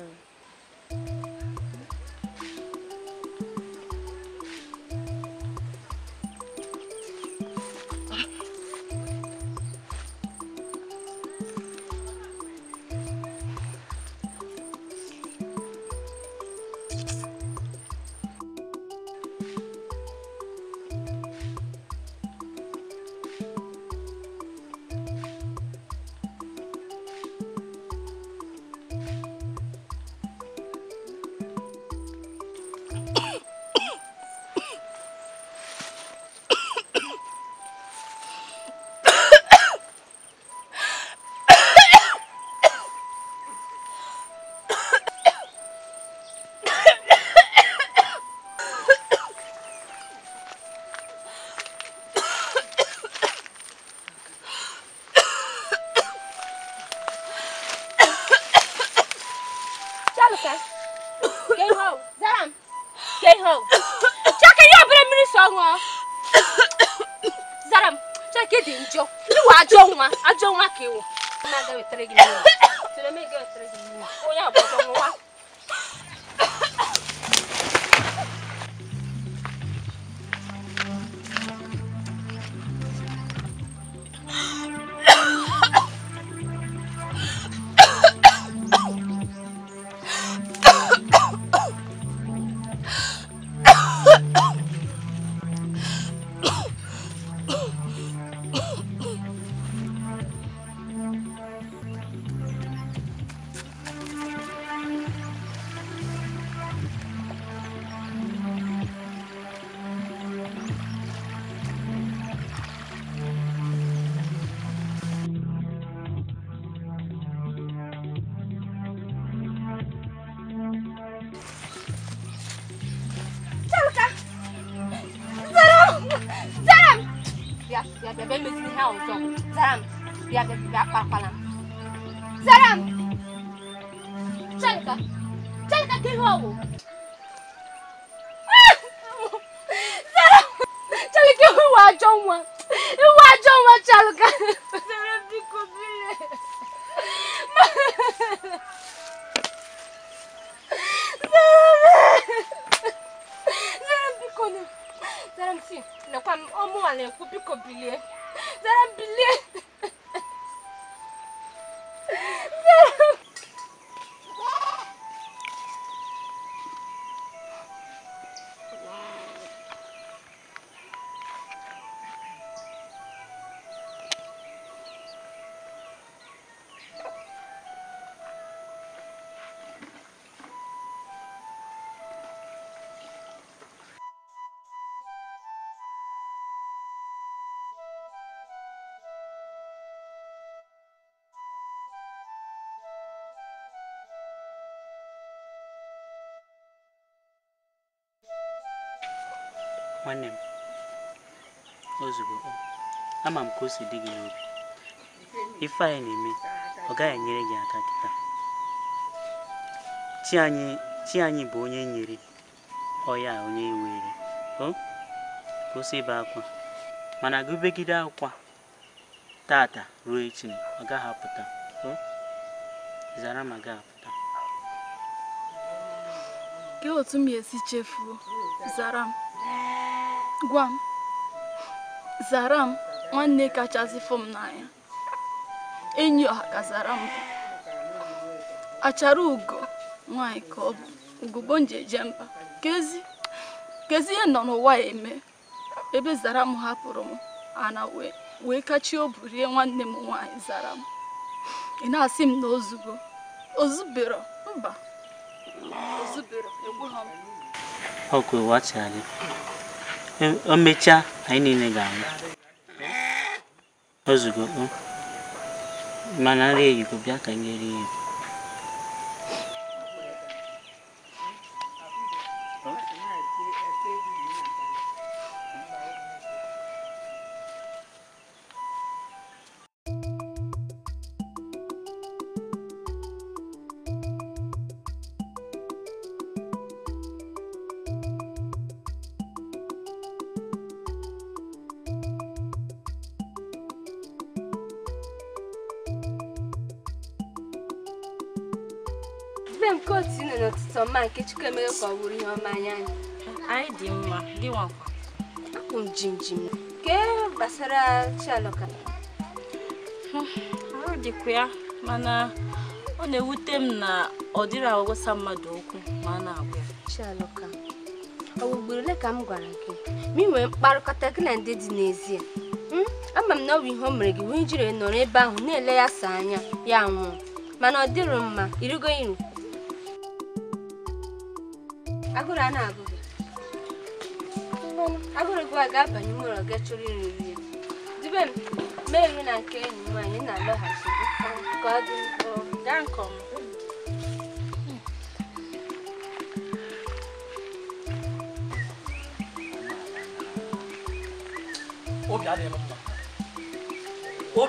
My name Ozubo. I'm Kosi digging up. If I need me, okay, I'm going to get a Tiani Bony. Oh, yeah, only way. Oh, Kosi Bako. Managubegida Tata, Ruichin, Agahapata. Oh, Zaramagapata. Go to me, Zaram. Gwam Zaram, one neck catches from Naya. In your Zaram Acharugo, my cob, Gubonje jumper, Gazi, and on Hawaii me. Baby Zaram Hapurum, and away, wake at your pretty one name wine Zaram. And I seem no Zugo, Ozubiro, Uba Ozubiro, okay, what's her name? A mecha, I need a gun. Ozugo, Manare, you could back and get in. I didn't want the one. Jim Jim. Gave Basara Chaloka. Oh, the queer manna on a wood temna or did I was some madoku, manna Chaloka. I will like I'm guaranteed. Meanwhile, Barcatacan and did Nazia. I'm not in home regular winter nor a bound near Lea Sanya, Yamu. Mana Diruma, you go in. I go go agap and you will get your review. Deben, Mary and Kane, my in a law has God, down come. Oh,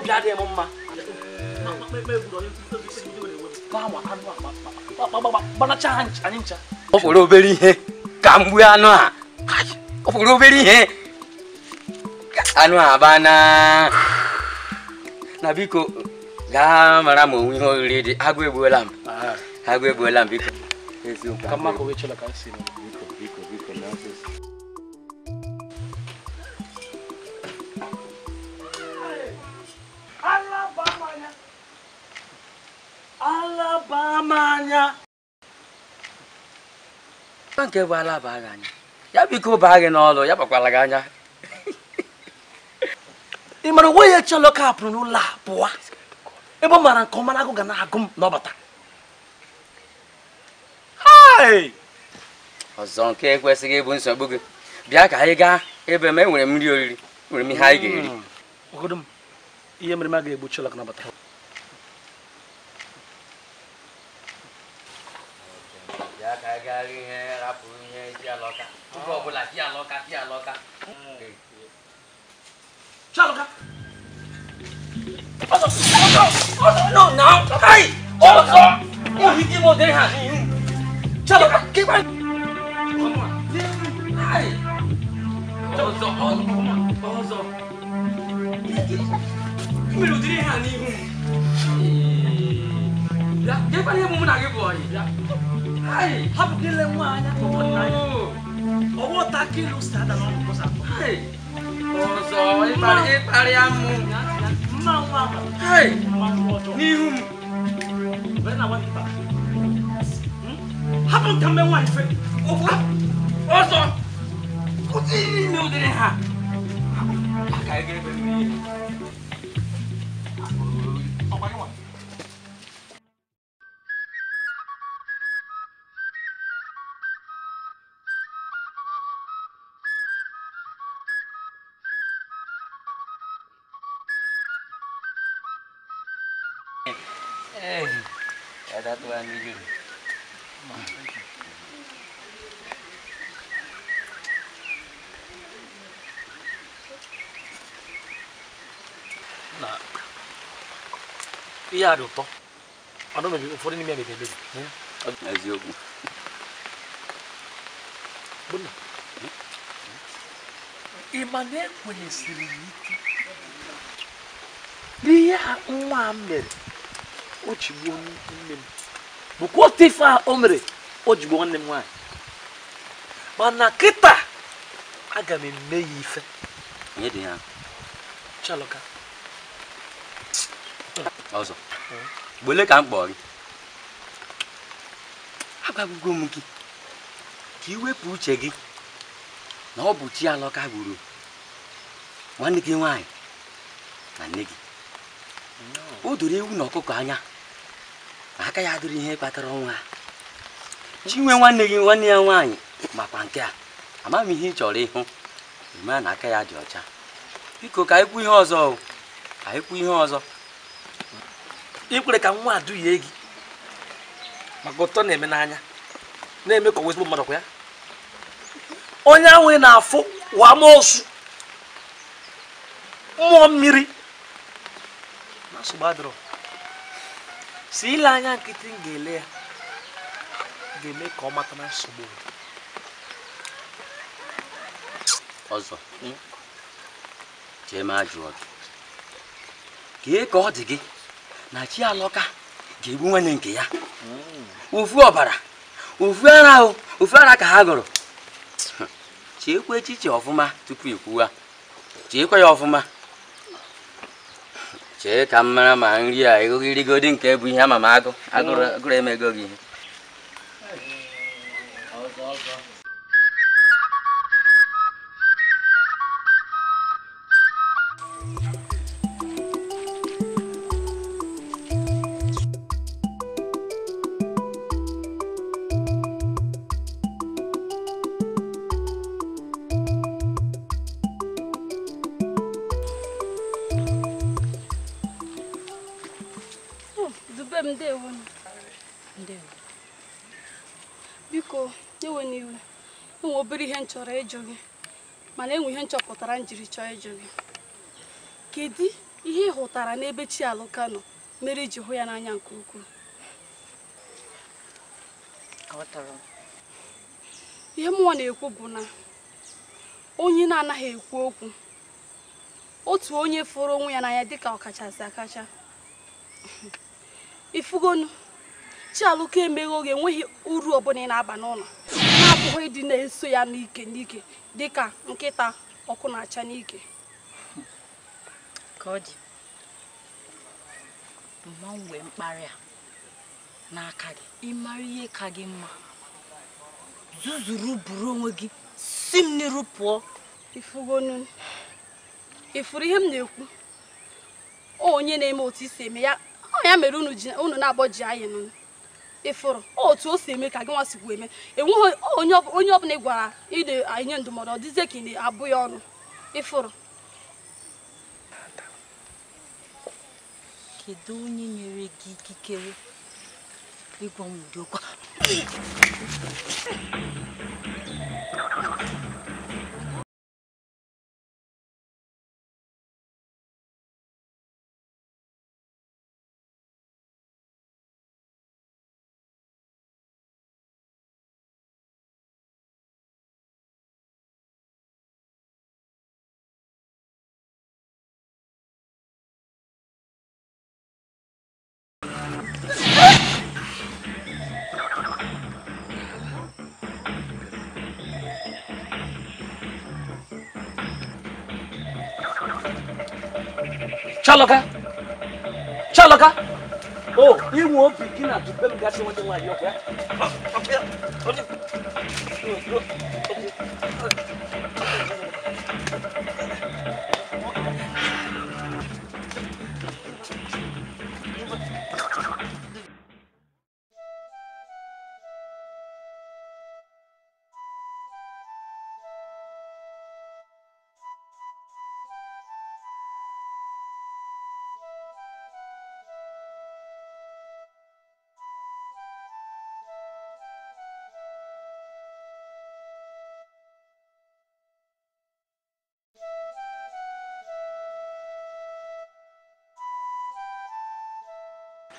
Daddy, Mamma, Mamma, of Robbery, Cambuana, of Robbery, Anna Habana. Nabiko Gama Ramu, we already Aguebuelam. Aguebuelam, because come up with your casino. Alabama, thank you, Alabama. Yabico bag and all the Yabakalagana. In my way, at your lockup, no laugh, boy. Ebo maran komana gana agum nobata. Hi, Zonke, where's the game? So, book Biakaiga, every man will immediately will be high. Good, Yamagi butcher like Nobata. No, no, hey! Oh, no! You give all their hand. Chaloka, keep on! Come on! Hey! Hey! Hey, Nihum. When I want to pass, haven't come my wife. Oh, also, what do you know they have? I gave me. Oh, my God. Hey, that one you. Nah, yeah, doctor. I don't know for any minute. As you. Emmanuel, when you see me, what you want him? But what if I omre? What you want him? Why? But Nakita, I got me naive. Yeah, dear. Chaloka. Also, will you come boy? How about we go monkey? You will put cheggy. No, but you are like I will. One again, why? And Nicky. Oh, do you know Cocana? I can't do it, but she went one day in 1 year wine, my panca. I'm a me jolly home. Man, I can't do it. You cook, I will also. I will also. You could come one, do ye? My bottom name, Nana. Name it always, mother. On our way now for one more mirror. Subadro. See Lanya getting gale. Gale come at my subo. Also, Jemma George. Gay God again. Natia Loca, gay woman in Gaya. Ufuabara. Ufara, Ufara Cahagoro. Cheap way teacher of Uma to Pua. Cheap way of Uma. Che camera man dia ego gidi godin ke bu ihe mama ago agoro emego gi Biko, you and you will be hench or a joggy. My name will hench up for Taranjiri Chajoggy. Kitty, he hotar an ebechia locano, married Johanna and Cuckoo. Yamuan a cobuna. Only Nana he woke. otu onye foro onwe ya na ya dika ọkachasị akacha ifugonu chialuka emego ge enweghị uru ọbụna na aba n'ụlọ na-apụghị dị na-eso ya n'ike n'ike dịka nkịta ọkụ na-acha n'ike kodi mmanwe mkparị a n'aka gị ịmara ihe ka gị mma zuzuru buru onwe gị sim n'iru pụọ ifugonu ifuru ihe m na-ekwu onye na-eme otu isi eme ya ya mere unu na-abọji anyị nụ ifuru otu o si eme ka gị nwasikwu eme enweghị onye ọbụla gwara ide anyị ndụmọdụ ọdịze ka ị abụ ya ọnụ ifuru kedu onye nyere gị ikikere ịgwa m ụdị okwu Chaloka, Chaloka. Oh, you won't begin to tell me that you want to lie, okay?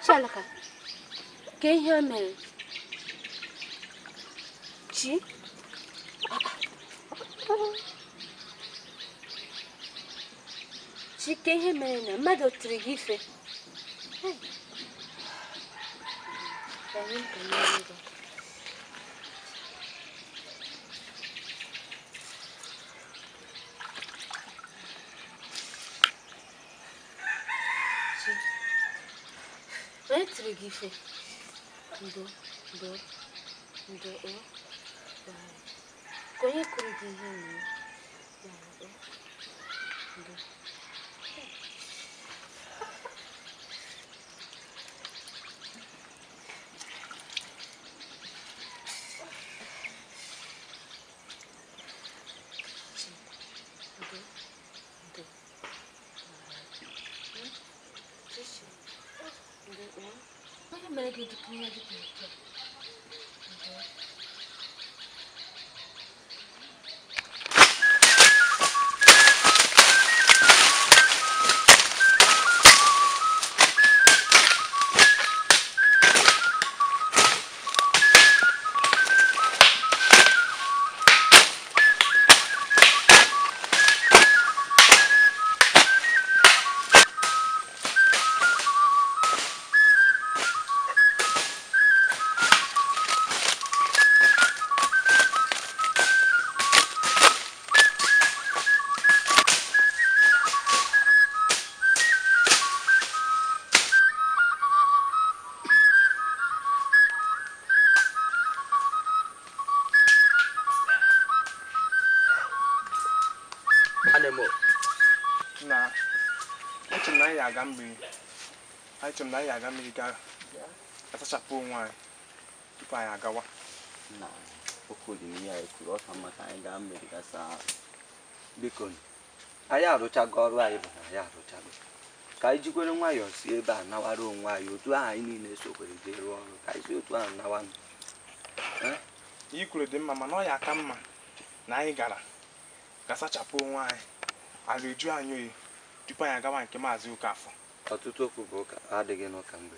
Chalaka, can you hear me? Chi? Chi, can you hear me? Mother Trigife. Gife do o ko ye ko di hinu do Otuto kuboka adege no kambe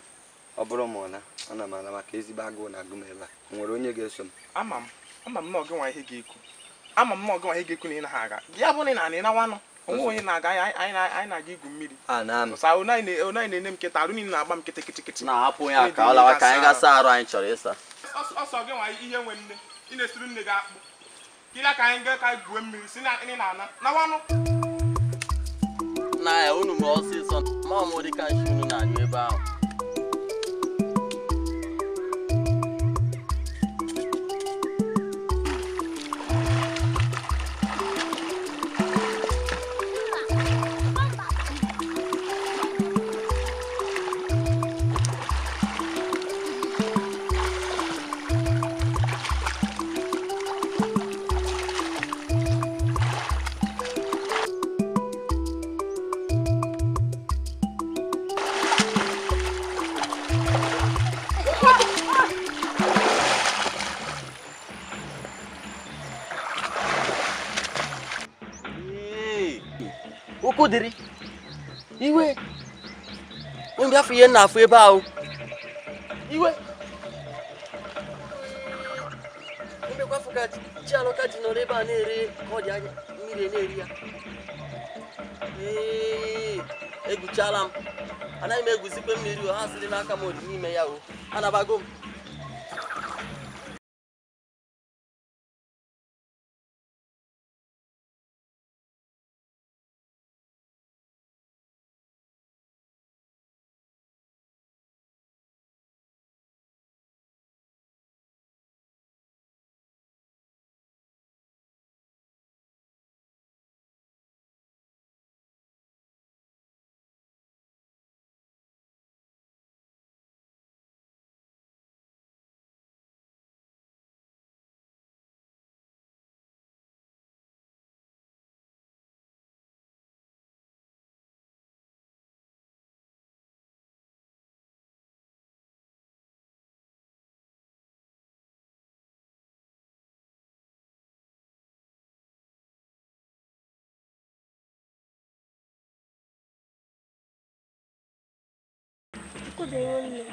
oboro mona ana mana maka ezibago na gumeba nwere onye gesom amam no ge nwa ihe ge iku amam no ge nwa ihe ge iku ni na ha aga ya bu ni na ni na wanu Oh, I give me. So I name Ketaruni and Abam Kitty. Now, Apo Yakala, Kangasara and Charissa. Also, I hear when in the student they got Kilakanga, I grim, Sina and Inana. Now, I own more season, more modica, shooting at me about. Diri, iwe, we have here na feba o. Iwe, we go forget. Chalo kati no reba nere, kodi anya mire nere ya. Hey, egu chalam. Ana ime egu zipe mire o hasili na kamodi ni me ya o. Ana bagom. What do you want me?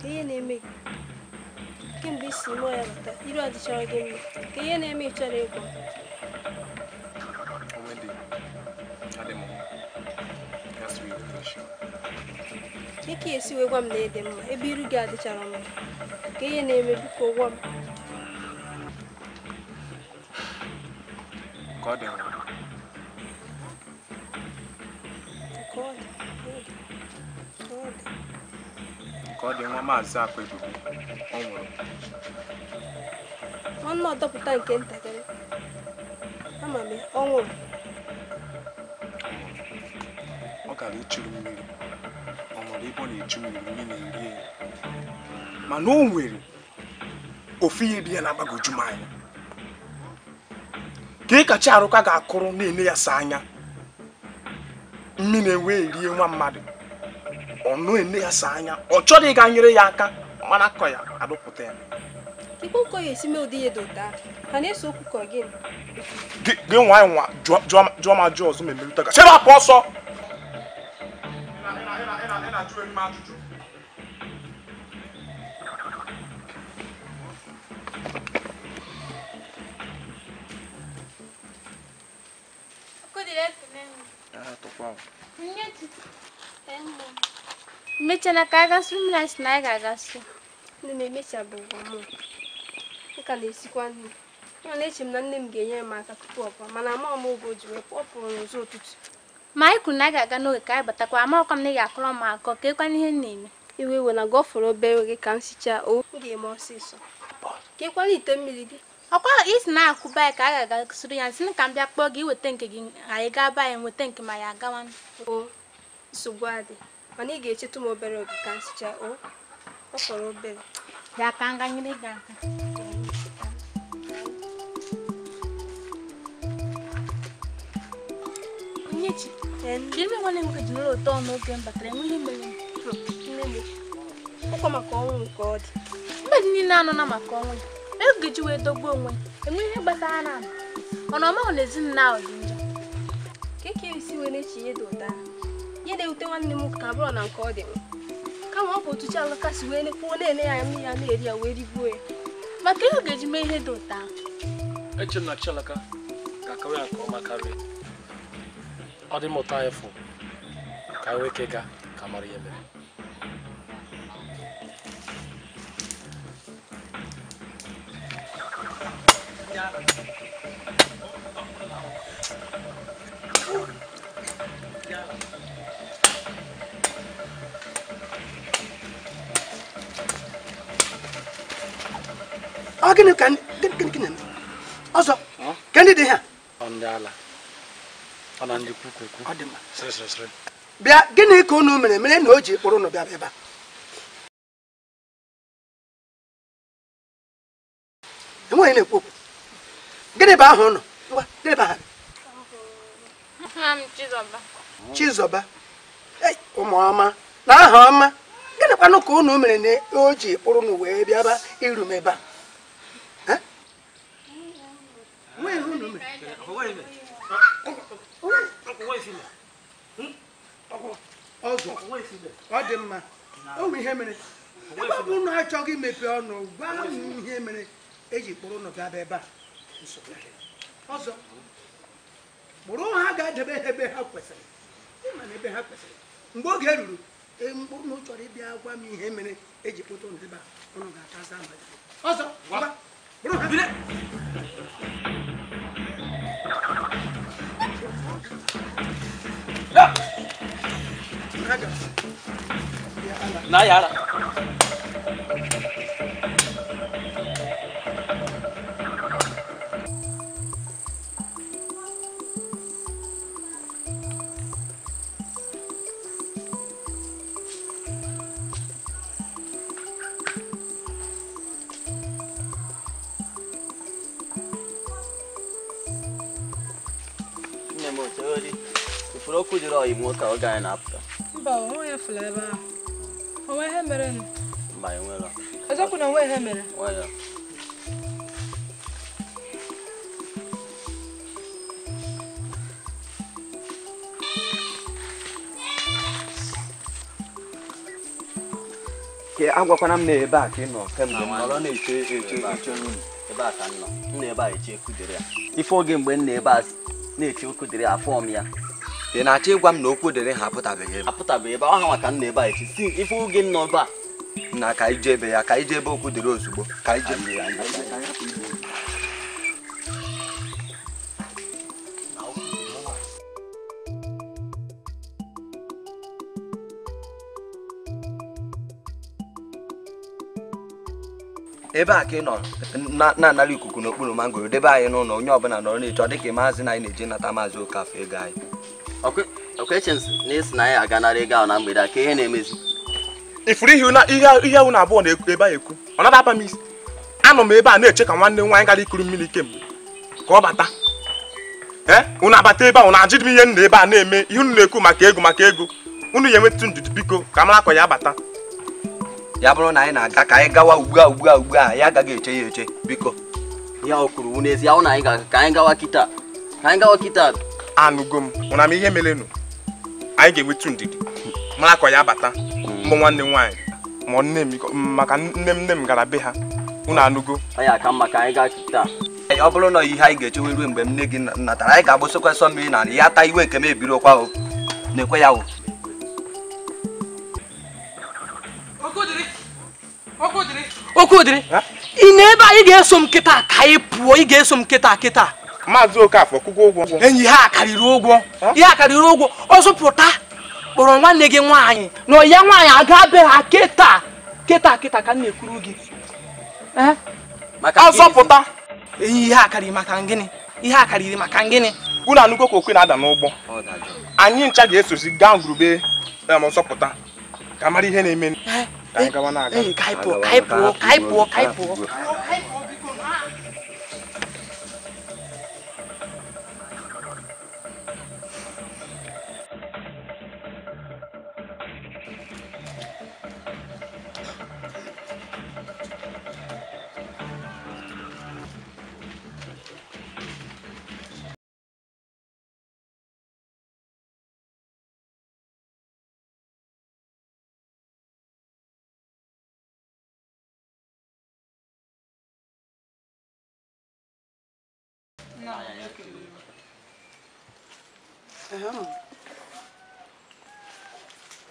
They name me. Can be seen more after. You don't have to show again. They name me. Tell you. Wendy, at the moment, that's real pressure. Take care. See where one day them. A big regard the channel. They name me because one. God damn. God. God, your mama is up with you. One more double time came together. Come on, me, oh, okay, you children. Oh, they want you children, meaning, yeah. Manon will. Ophie be an abaguju mine. Take a charoka got corona near Sanya. Meaning, way, dear one, madam. Or no, in their sign, or Johnny Ganyaka, Manacoya, Adopotem. People call you Simil dear daughter, and it's so cook again. Go on, Drama Jaws, and the Military. Shut up, also. Good afternoon. Mechana kaga swim last night, I got you. Name me Sabu. You can see one. You let him name Gay Market Pop, Manama Mogo, Pop, and Zoot. My Kunaga got no car, but Aquama come near Croma, Coke, and her name. You will go for a berry can see your old game or season. Keep only 10 million. Aqua is now Kuba Kaga, Sri and Sin can be a boggy with thinking. I got by and would think my agawan. Oh, Subadi. When you get to Mobile, you can see your own. What's your own bed? That can't get me down. And give me one of the little town, no game, but I'm willing to come a call with God. But Nina, no, I'm a call. I'll get you a dog woman, and we have banana. On our own is now. Kick you, see when it's you do that. Yet they will tell one more cabron and call them. Come up to Chalacas when a poor lady and me and lady are waiting for it. My girl gets made a daughter. Etching a Chalaca, Cacara, or Macari. Odi motayefu. Kawekega kamariyeme. Oh, can also, can you hear? On the ala. On the cook. Adam. Sir. Be a guinea conu, men, hoji, or no baba. And when you cook, get a bahon. Get a bahan. Chizoba. Hey, oh, mamma. Now, mamma. Get a pano conu, men, hoji, or no way, baba, ill remember. Wait, who knows me? Nayara. Then I take one no good and put up again. I put up a bar and nearby to see if we get no back. Nakai Jebe, a Kaijabo could the rose book. Eba came on. Nana Luku no mango, the buy no Yobana or Nature, the Kimas and I need Jenatamazo cafe guy. Okay, questions. Next night I gonna rega on with a K name is. If we you not eager, on a bone, a baby, another miss. I'm a maybe I check on one wine gallery could minicum. Cobata. Eh? Unabateba, on a jimmy neighbor name, you neku makego. Only you went to Pico, Kamako Yabata. Yabrona, Gakaigawa, Yagage, Pico. Yaokun is Yaonaiga, Kangawa Kita. Anugum, when I hear Meleno, I give it tuned. Malacoyabata, one wine. My name, Macanam Galabeha, Unanugo. I come back, I got it. I oblong no highgate will win when making Nataraga was so quite some mean and Yata wake a baby look out. Nequayao. Oh, good. He never gave some kita, I gave some kita. Mazoka for Kugo, and Yakari Rogo, also Prota, or on one legging wine. No, young wine, I grab a Keta can be Kurugi. Eh? Macaso Pota, Yakari Macangini, Unanuko Quinada Noble. I knew Chadias to sit down Grube, Mosopota, Kamari Henneman, Kaipo.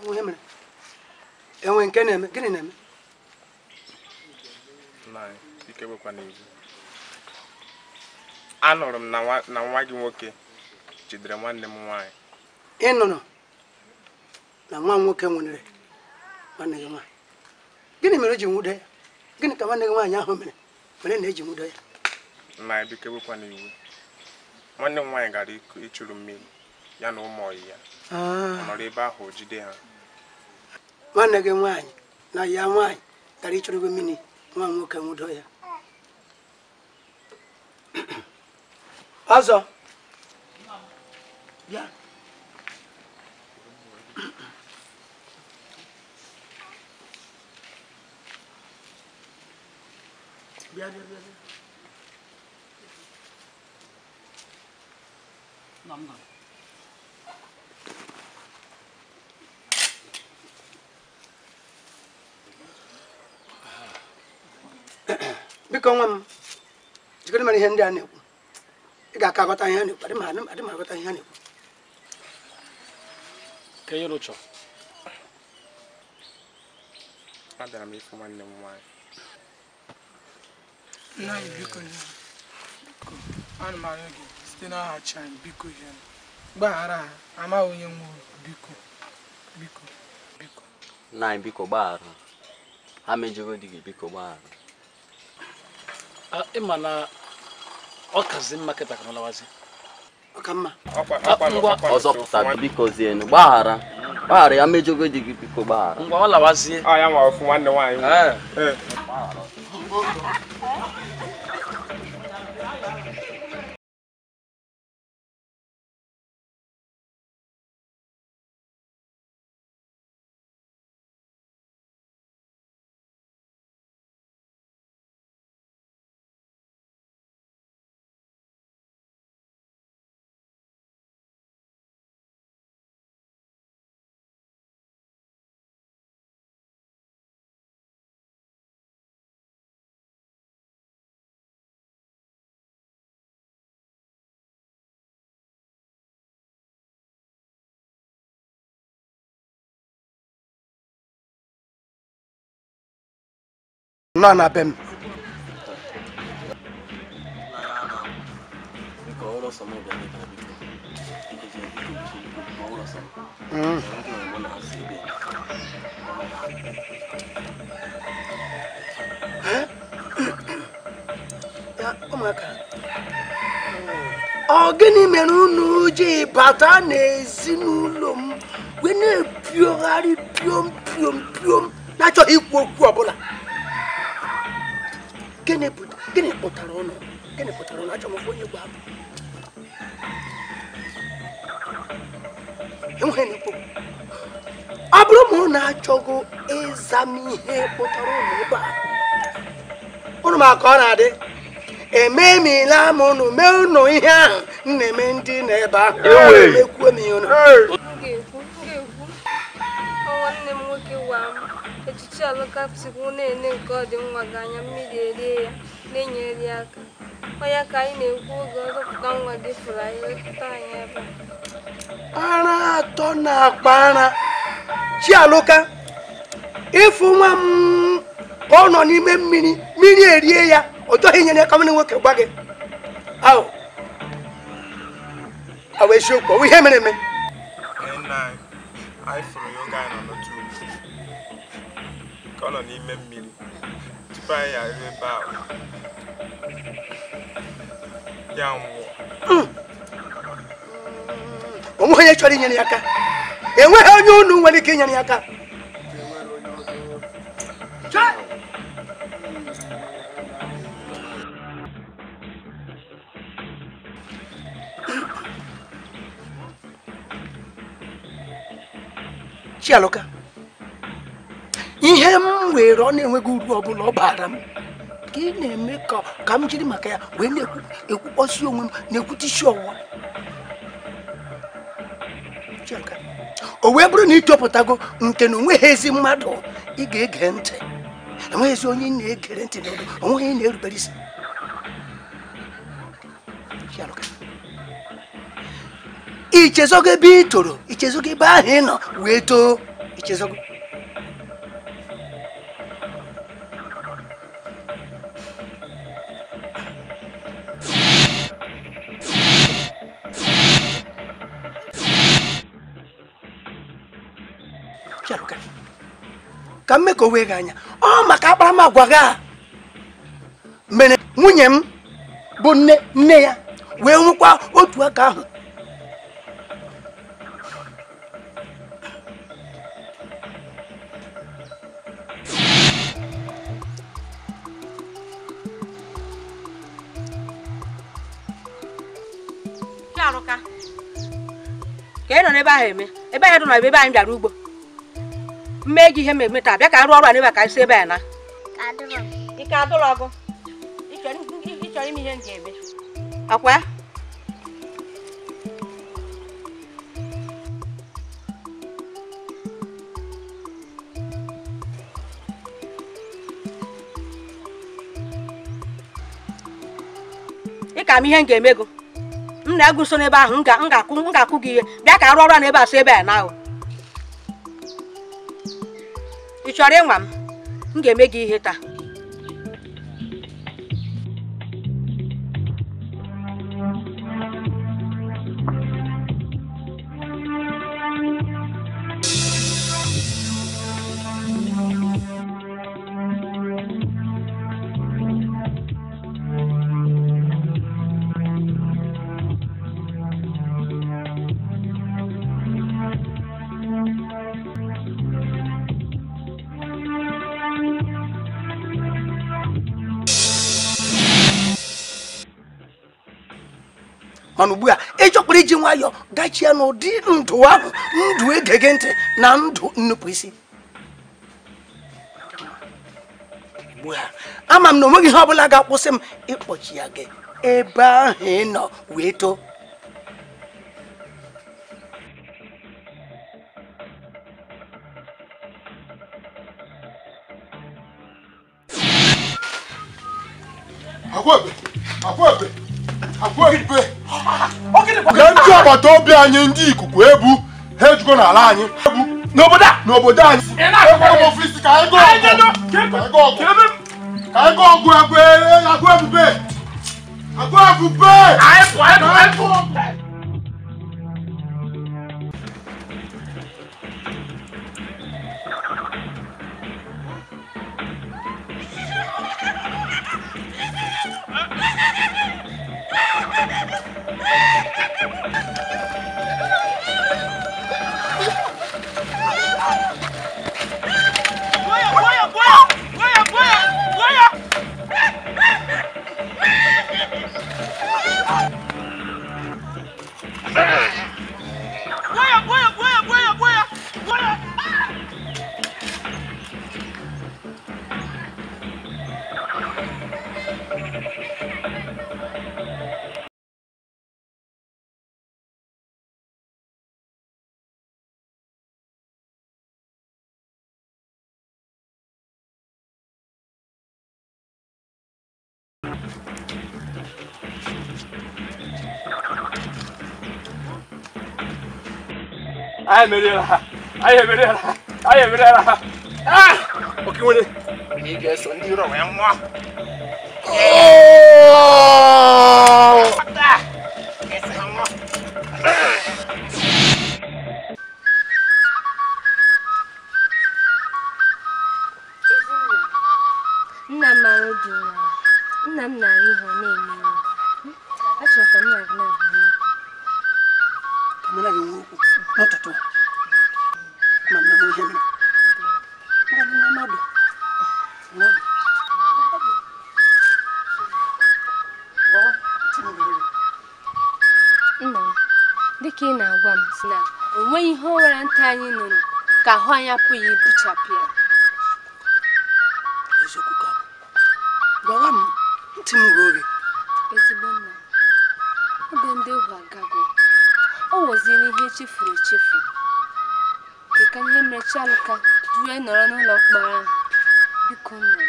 Women. And when can I get in them? No, you can work on it. I know them now. Now, why you work? Children want them why? In no, now one work and one day. Give him a region would day. Give him a commanding one young woman. But an agent would day. My became work on you. One of mine got it to me. Ya no more here. Ah, neighborhood, Judea. One again, wine. Now, young wine, that each of the mini, one more can do here. Also, yeah. No, because I'm going to hand down. You got covered. I am, but I don't know what I am. Can you look? I don't know if I'm in the way. No, you can. I'm married. Still, I shine because Bara, I'm out in your mood. Biko. Nine Biko Bar. I made you dig Biko Bar. Imana okazin maketa kana wazi okama okwa ozopta bikozien bahara ya mejogo digi biko bahara ngwa wala wazi aya ma ofu wanne wanyi eh no, na bem. Oh, gini menunu je batane zinulum. Wene piorari piom. Nacho ikwo kwabola. Can you put her on? I don't know what you have. Abromona Chogo is a me put her on. On my corner, a mammy lamon, no, yeah, Nemendi never. Make women on her. Oh, and then what you look up to one and God in Wagana media, Nina Yaka. Oyaka knew who got down with the fly ever. Anna Tona Bana Chialoka. If one born on him, media, or talking in a common work of bucket. How? I wish you could. We have an enemy. And I for your guy on the truth. Call on him and me. Try a rebound. Young one. Oh, why are you trying any aka? And where are you doing when you came any aka? Chialoka. Him we run and we go to Abu Baram. Give him make up, come to the market when they was young, they could show one. Chilka. Oh, we brought it to Potago, Unten, we hazy maddo, he gave Gent. And we is only near Gent, only in everybody's. Chilka. Ichezoge bitoro, ichezoge bahena, weto, ichezoge. Charuka. Kame kowe ganya. Oh makabra magwaga. Mene munyem bonne neya. We umukwa otu aka ahu. Charuka. Keno neba heme. Eba yedu na beba imda rugbo. Meji heme meta bia ka ruoru aneba ka se be na kadoro ikadologo ichori mi hen gebe akwa ika mi hen gebe go mna guso neba ahu nga ku gi bia ka ruoru aneba se be na o you try them, I'm gonna make you hit her. Manubuya, ejo kuriji wayo gachi ano di ndu wabu ndu egegente na ndu nnukwisi. Buya, ama mnomogi hobula ga kwusem ikpochi yage eba hino weto. Akwabe. Gantia bato bi anyi ndi ikuku ebu hejugo na ala anyi noboda anyi ego ofisi ka ego agwa ebube ai I am ready. Ah! Okay, what? You guys on the wrong one. Oh! Yes, Kahanya pui buchapia. Ezokuka. Gawam timugori. Esibona. Obende wagago. Owozini hechifu. Kekanye mechalka duwe norano lokbara. Bikona.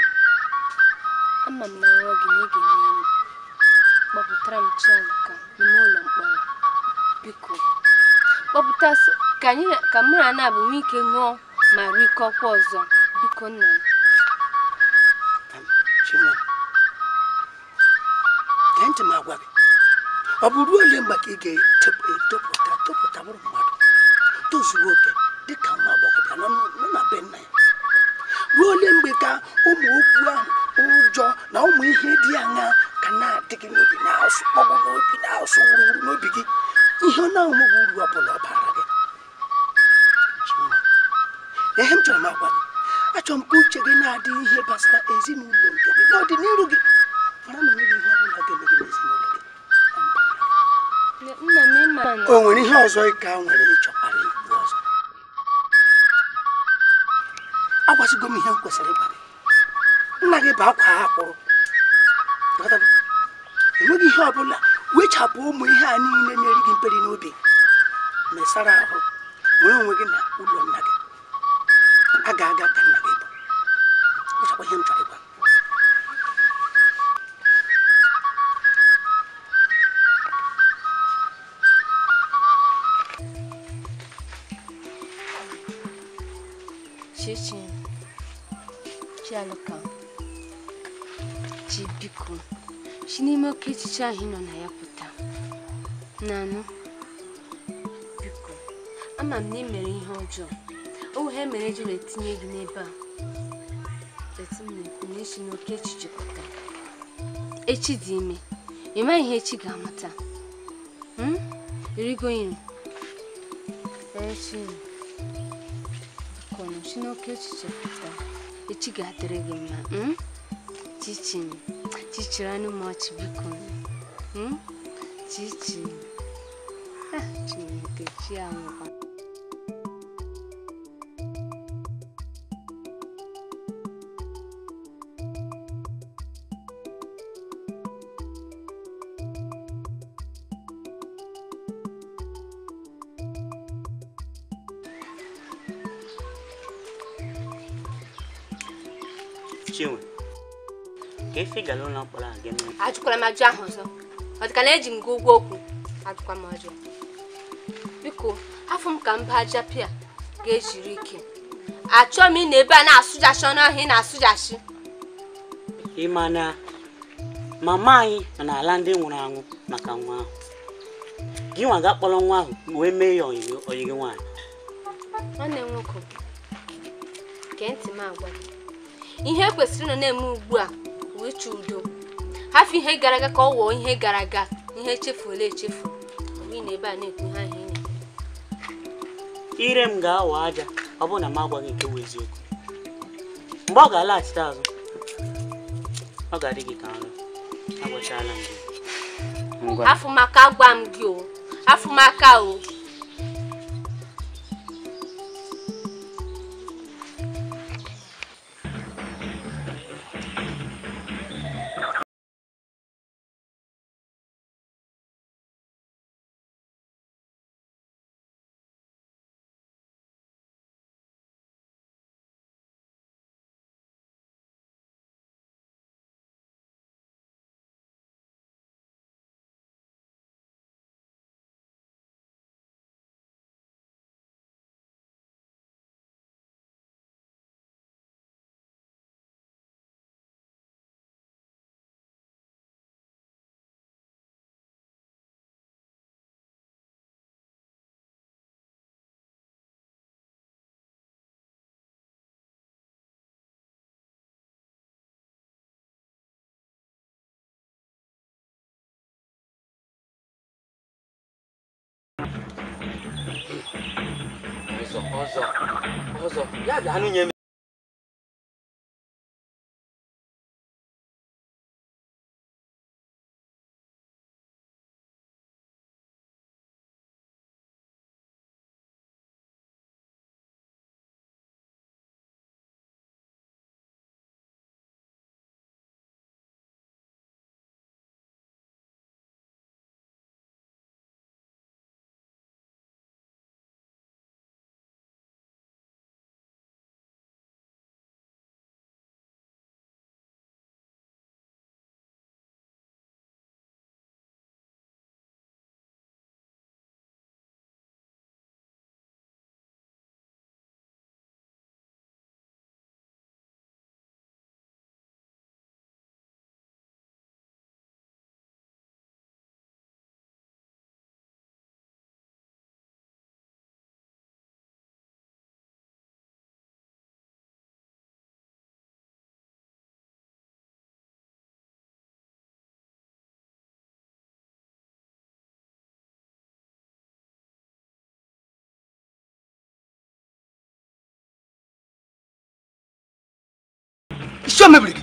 Amma nawo ginegini. Babutram chalka nimolokbara. Biko. Bobutas, can you come and have a week and more? My week of poison, you couldn't. Can't my work. I would really make a gate to put a top of the mud. Those working, they come up and I'm a bend. Rolling Baker, oh, Joe, now we hear Diana cannot take in the house, or open house, or no biggie. You know, Mugu Apollo Paragon. The Hemton, my one. I don't put you in our dear pastor, as you know, not the new gig. But I'm really having a good business. Oh, when he has I come when he chopped. I was going to help with everybody. Naggy Baka, brother, Moody Harbola, which have whom we had in a nearly imperial. Messara, we don't wake up. I got that nugget. What's up with him, Trevor? Chichin, Chialoka, Chipiku, Shinimo Kitcha Hinon Hayaputa. Nano Piku, I'm a name Mary Hojo. Oh, her marriage will let me neighbor. Let me nation of Kitchikuta. Echidimi, you might hear Chigamata. Hm? You're going. She no catches a chigat regular, hm? Teaching, teacher, I know much become, hm? Teaching, ah, I took a major house, but can I go walk? I took a major. Because I from Campaja Pier, Gage Ricky. I told me neighbor now, Sujashana, him as Sujashi. Imana, Mamma, and I landed when I Macama. You are that long one, we may or you want. I never could. Can't imagine. In here, question a name move. Which you do. Half in her garaga call one hair garaga, in her cheerful, cheerful. We never need behind him. Irem Gawaja, I want a marble into with you. Boga last thousand. I got it. I will challenge you. Half of my cow, one girl, half of my cow. Ozo, ya da hanu nyeme. Video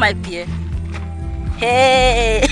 my peer. Hey.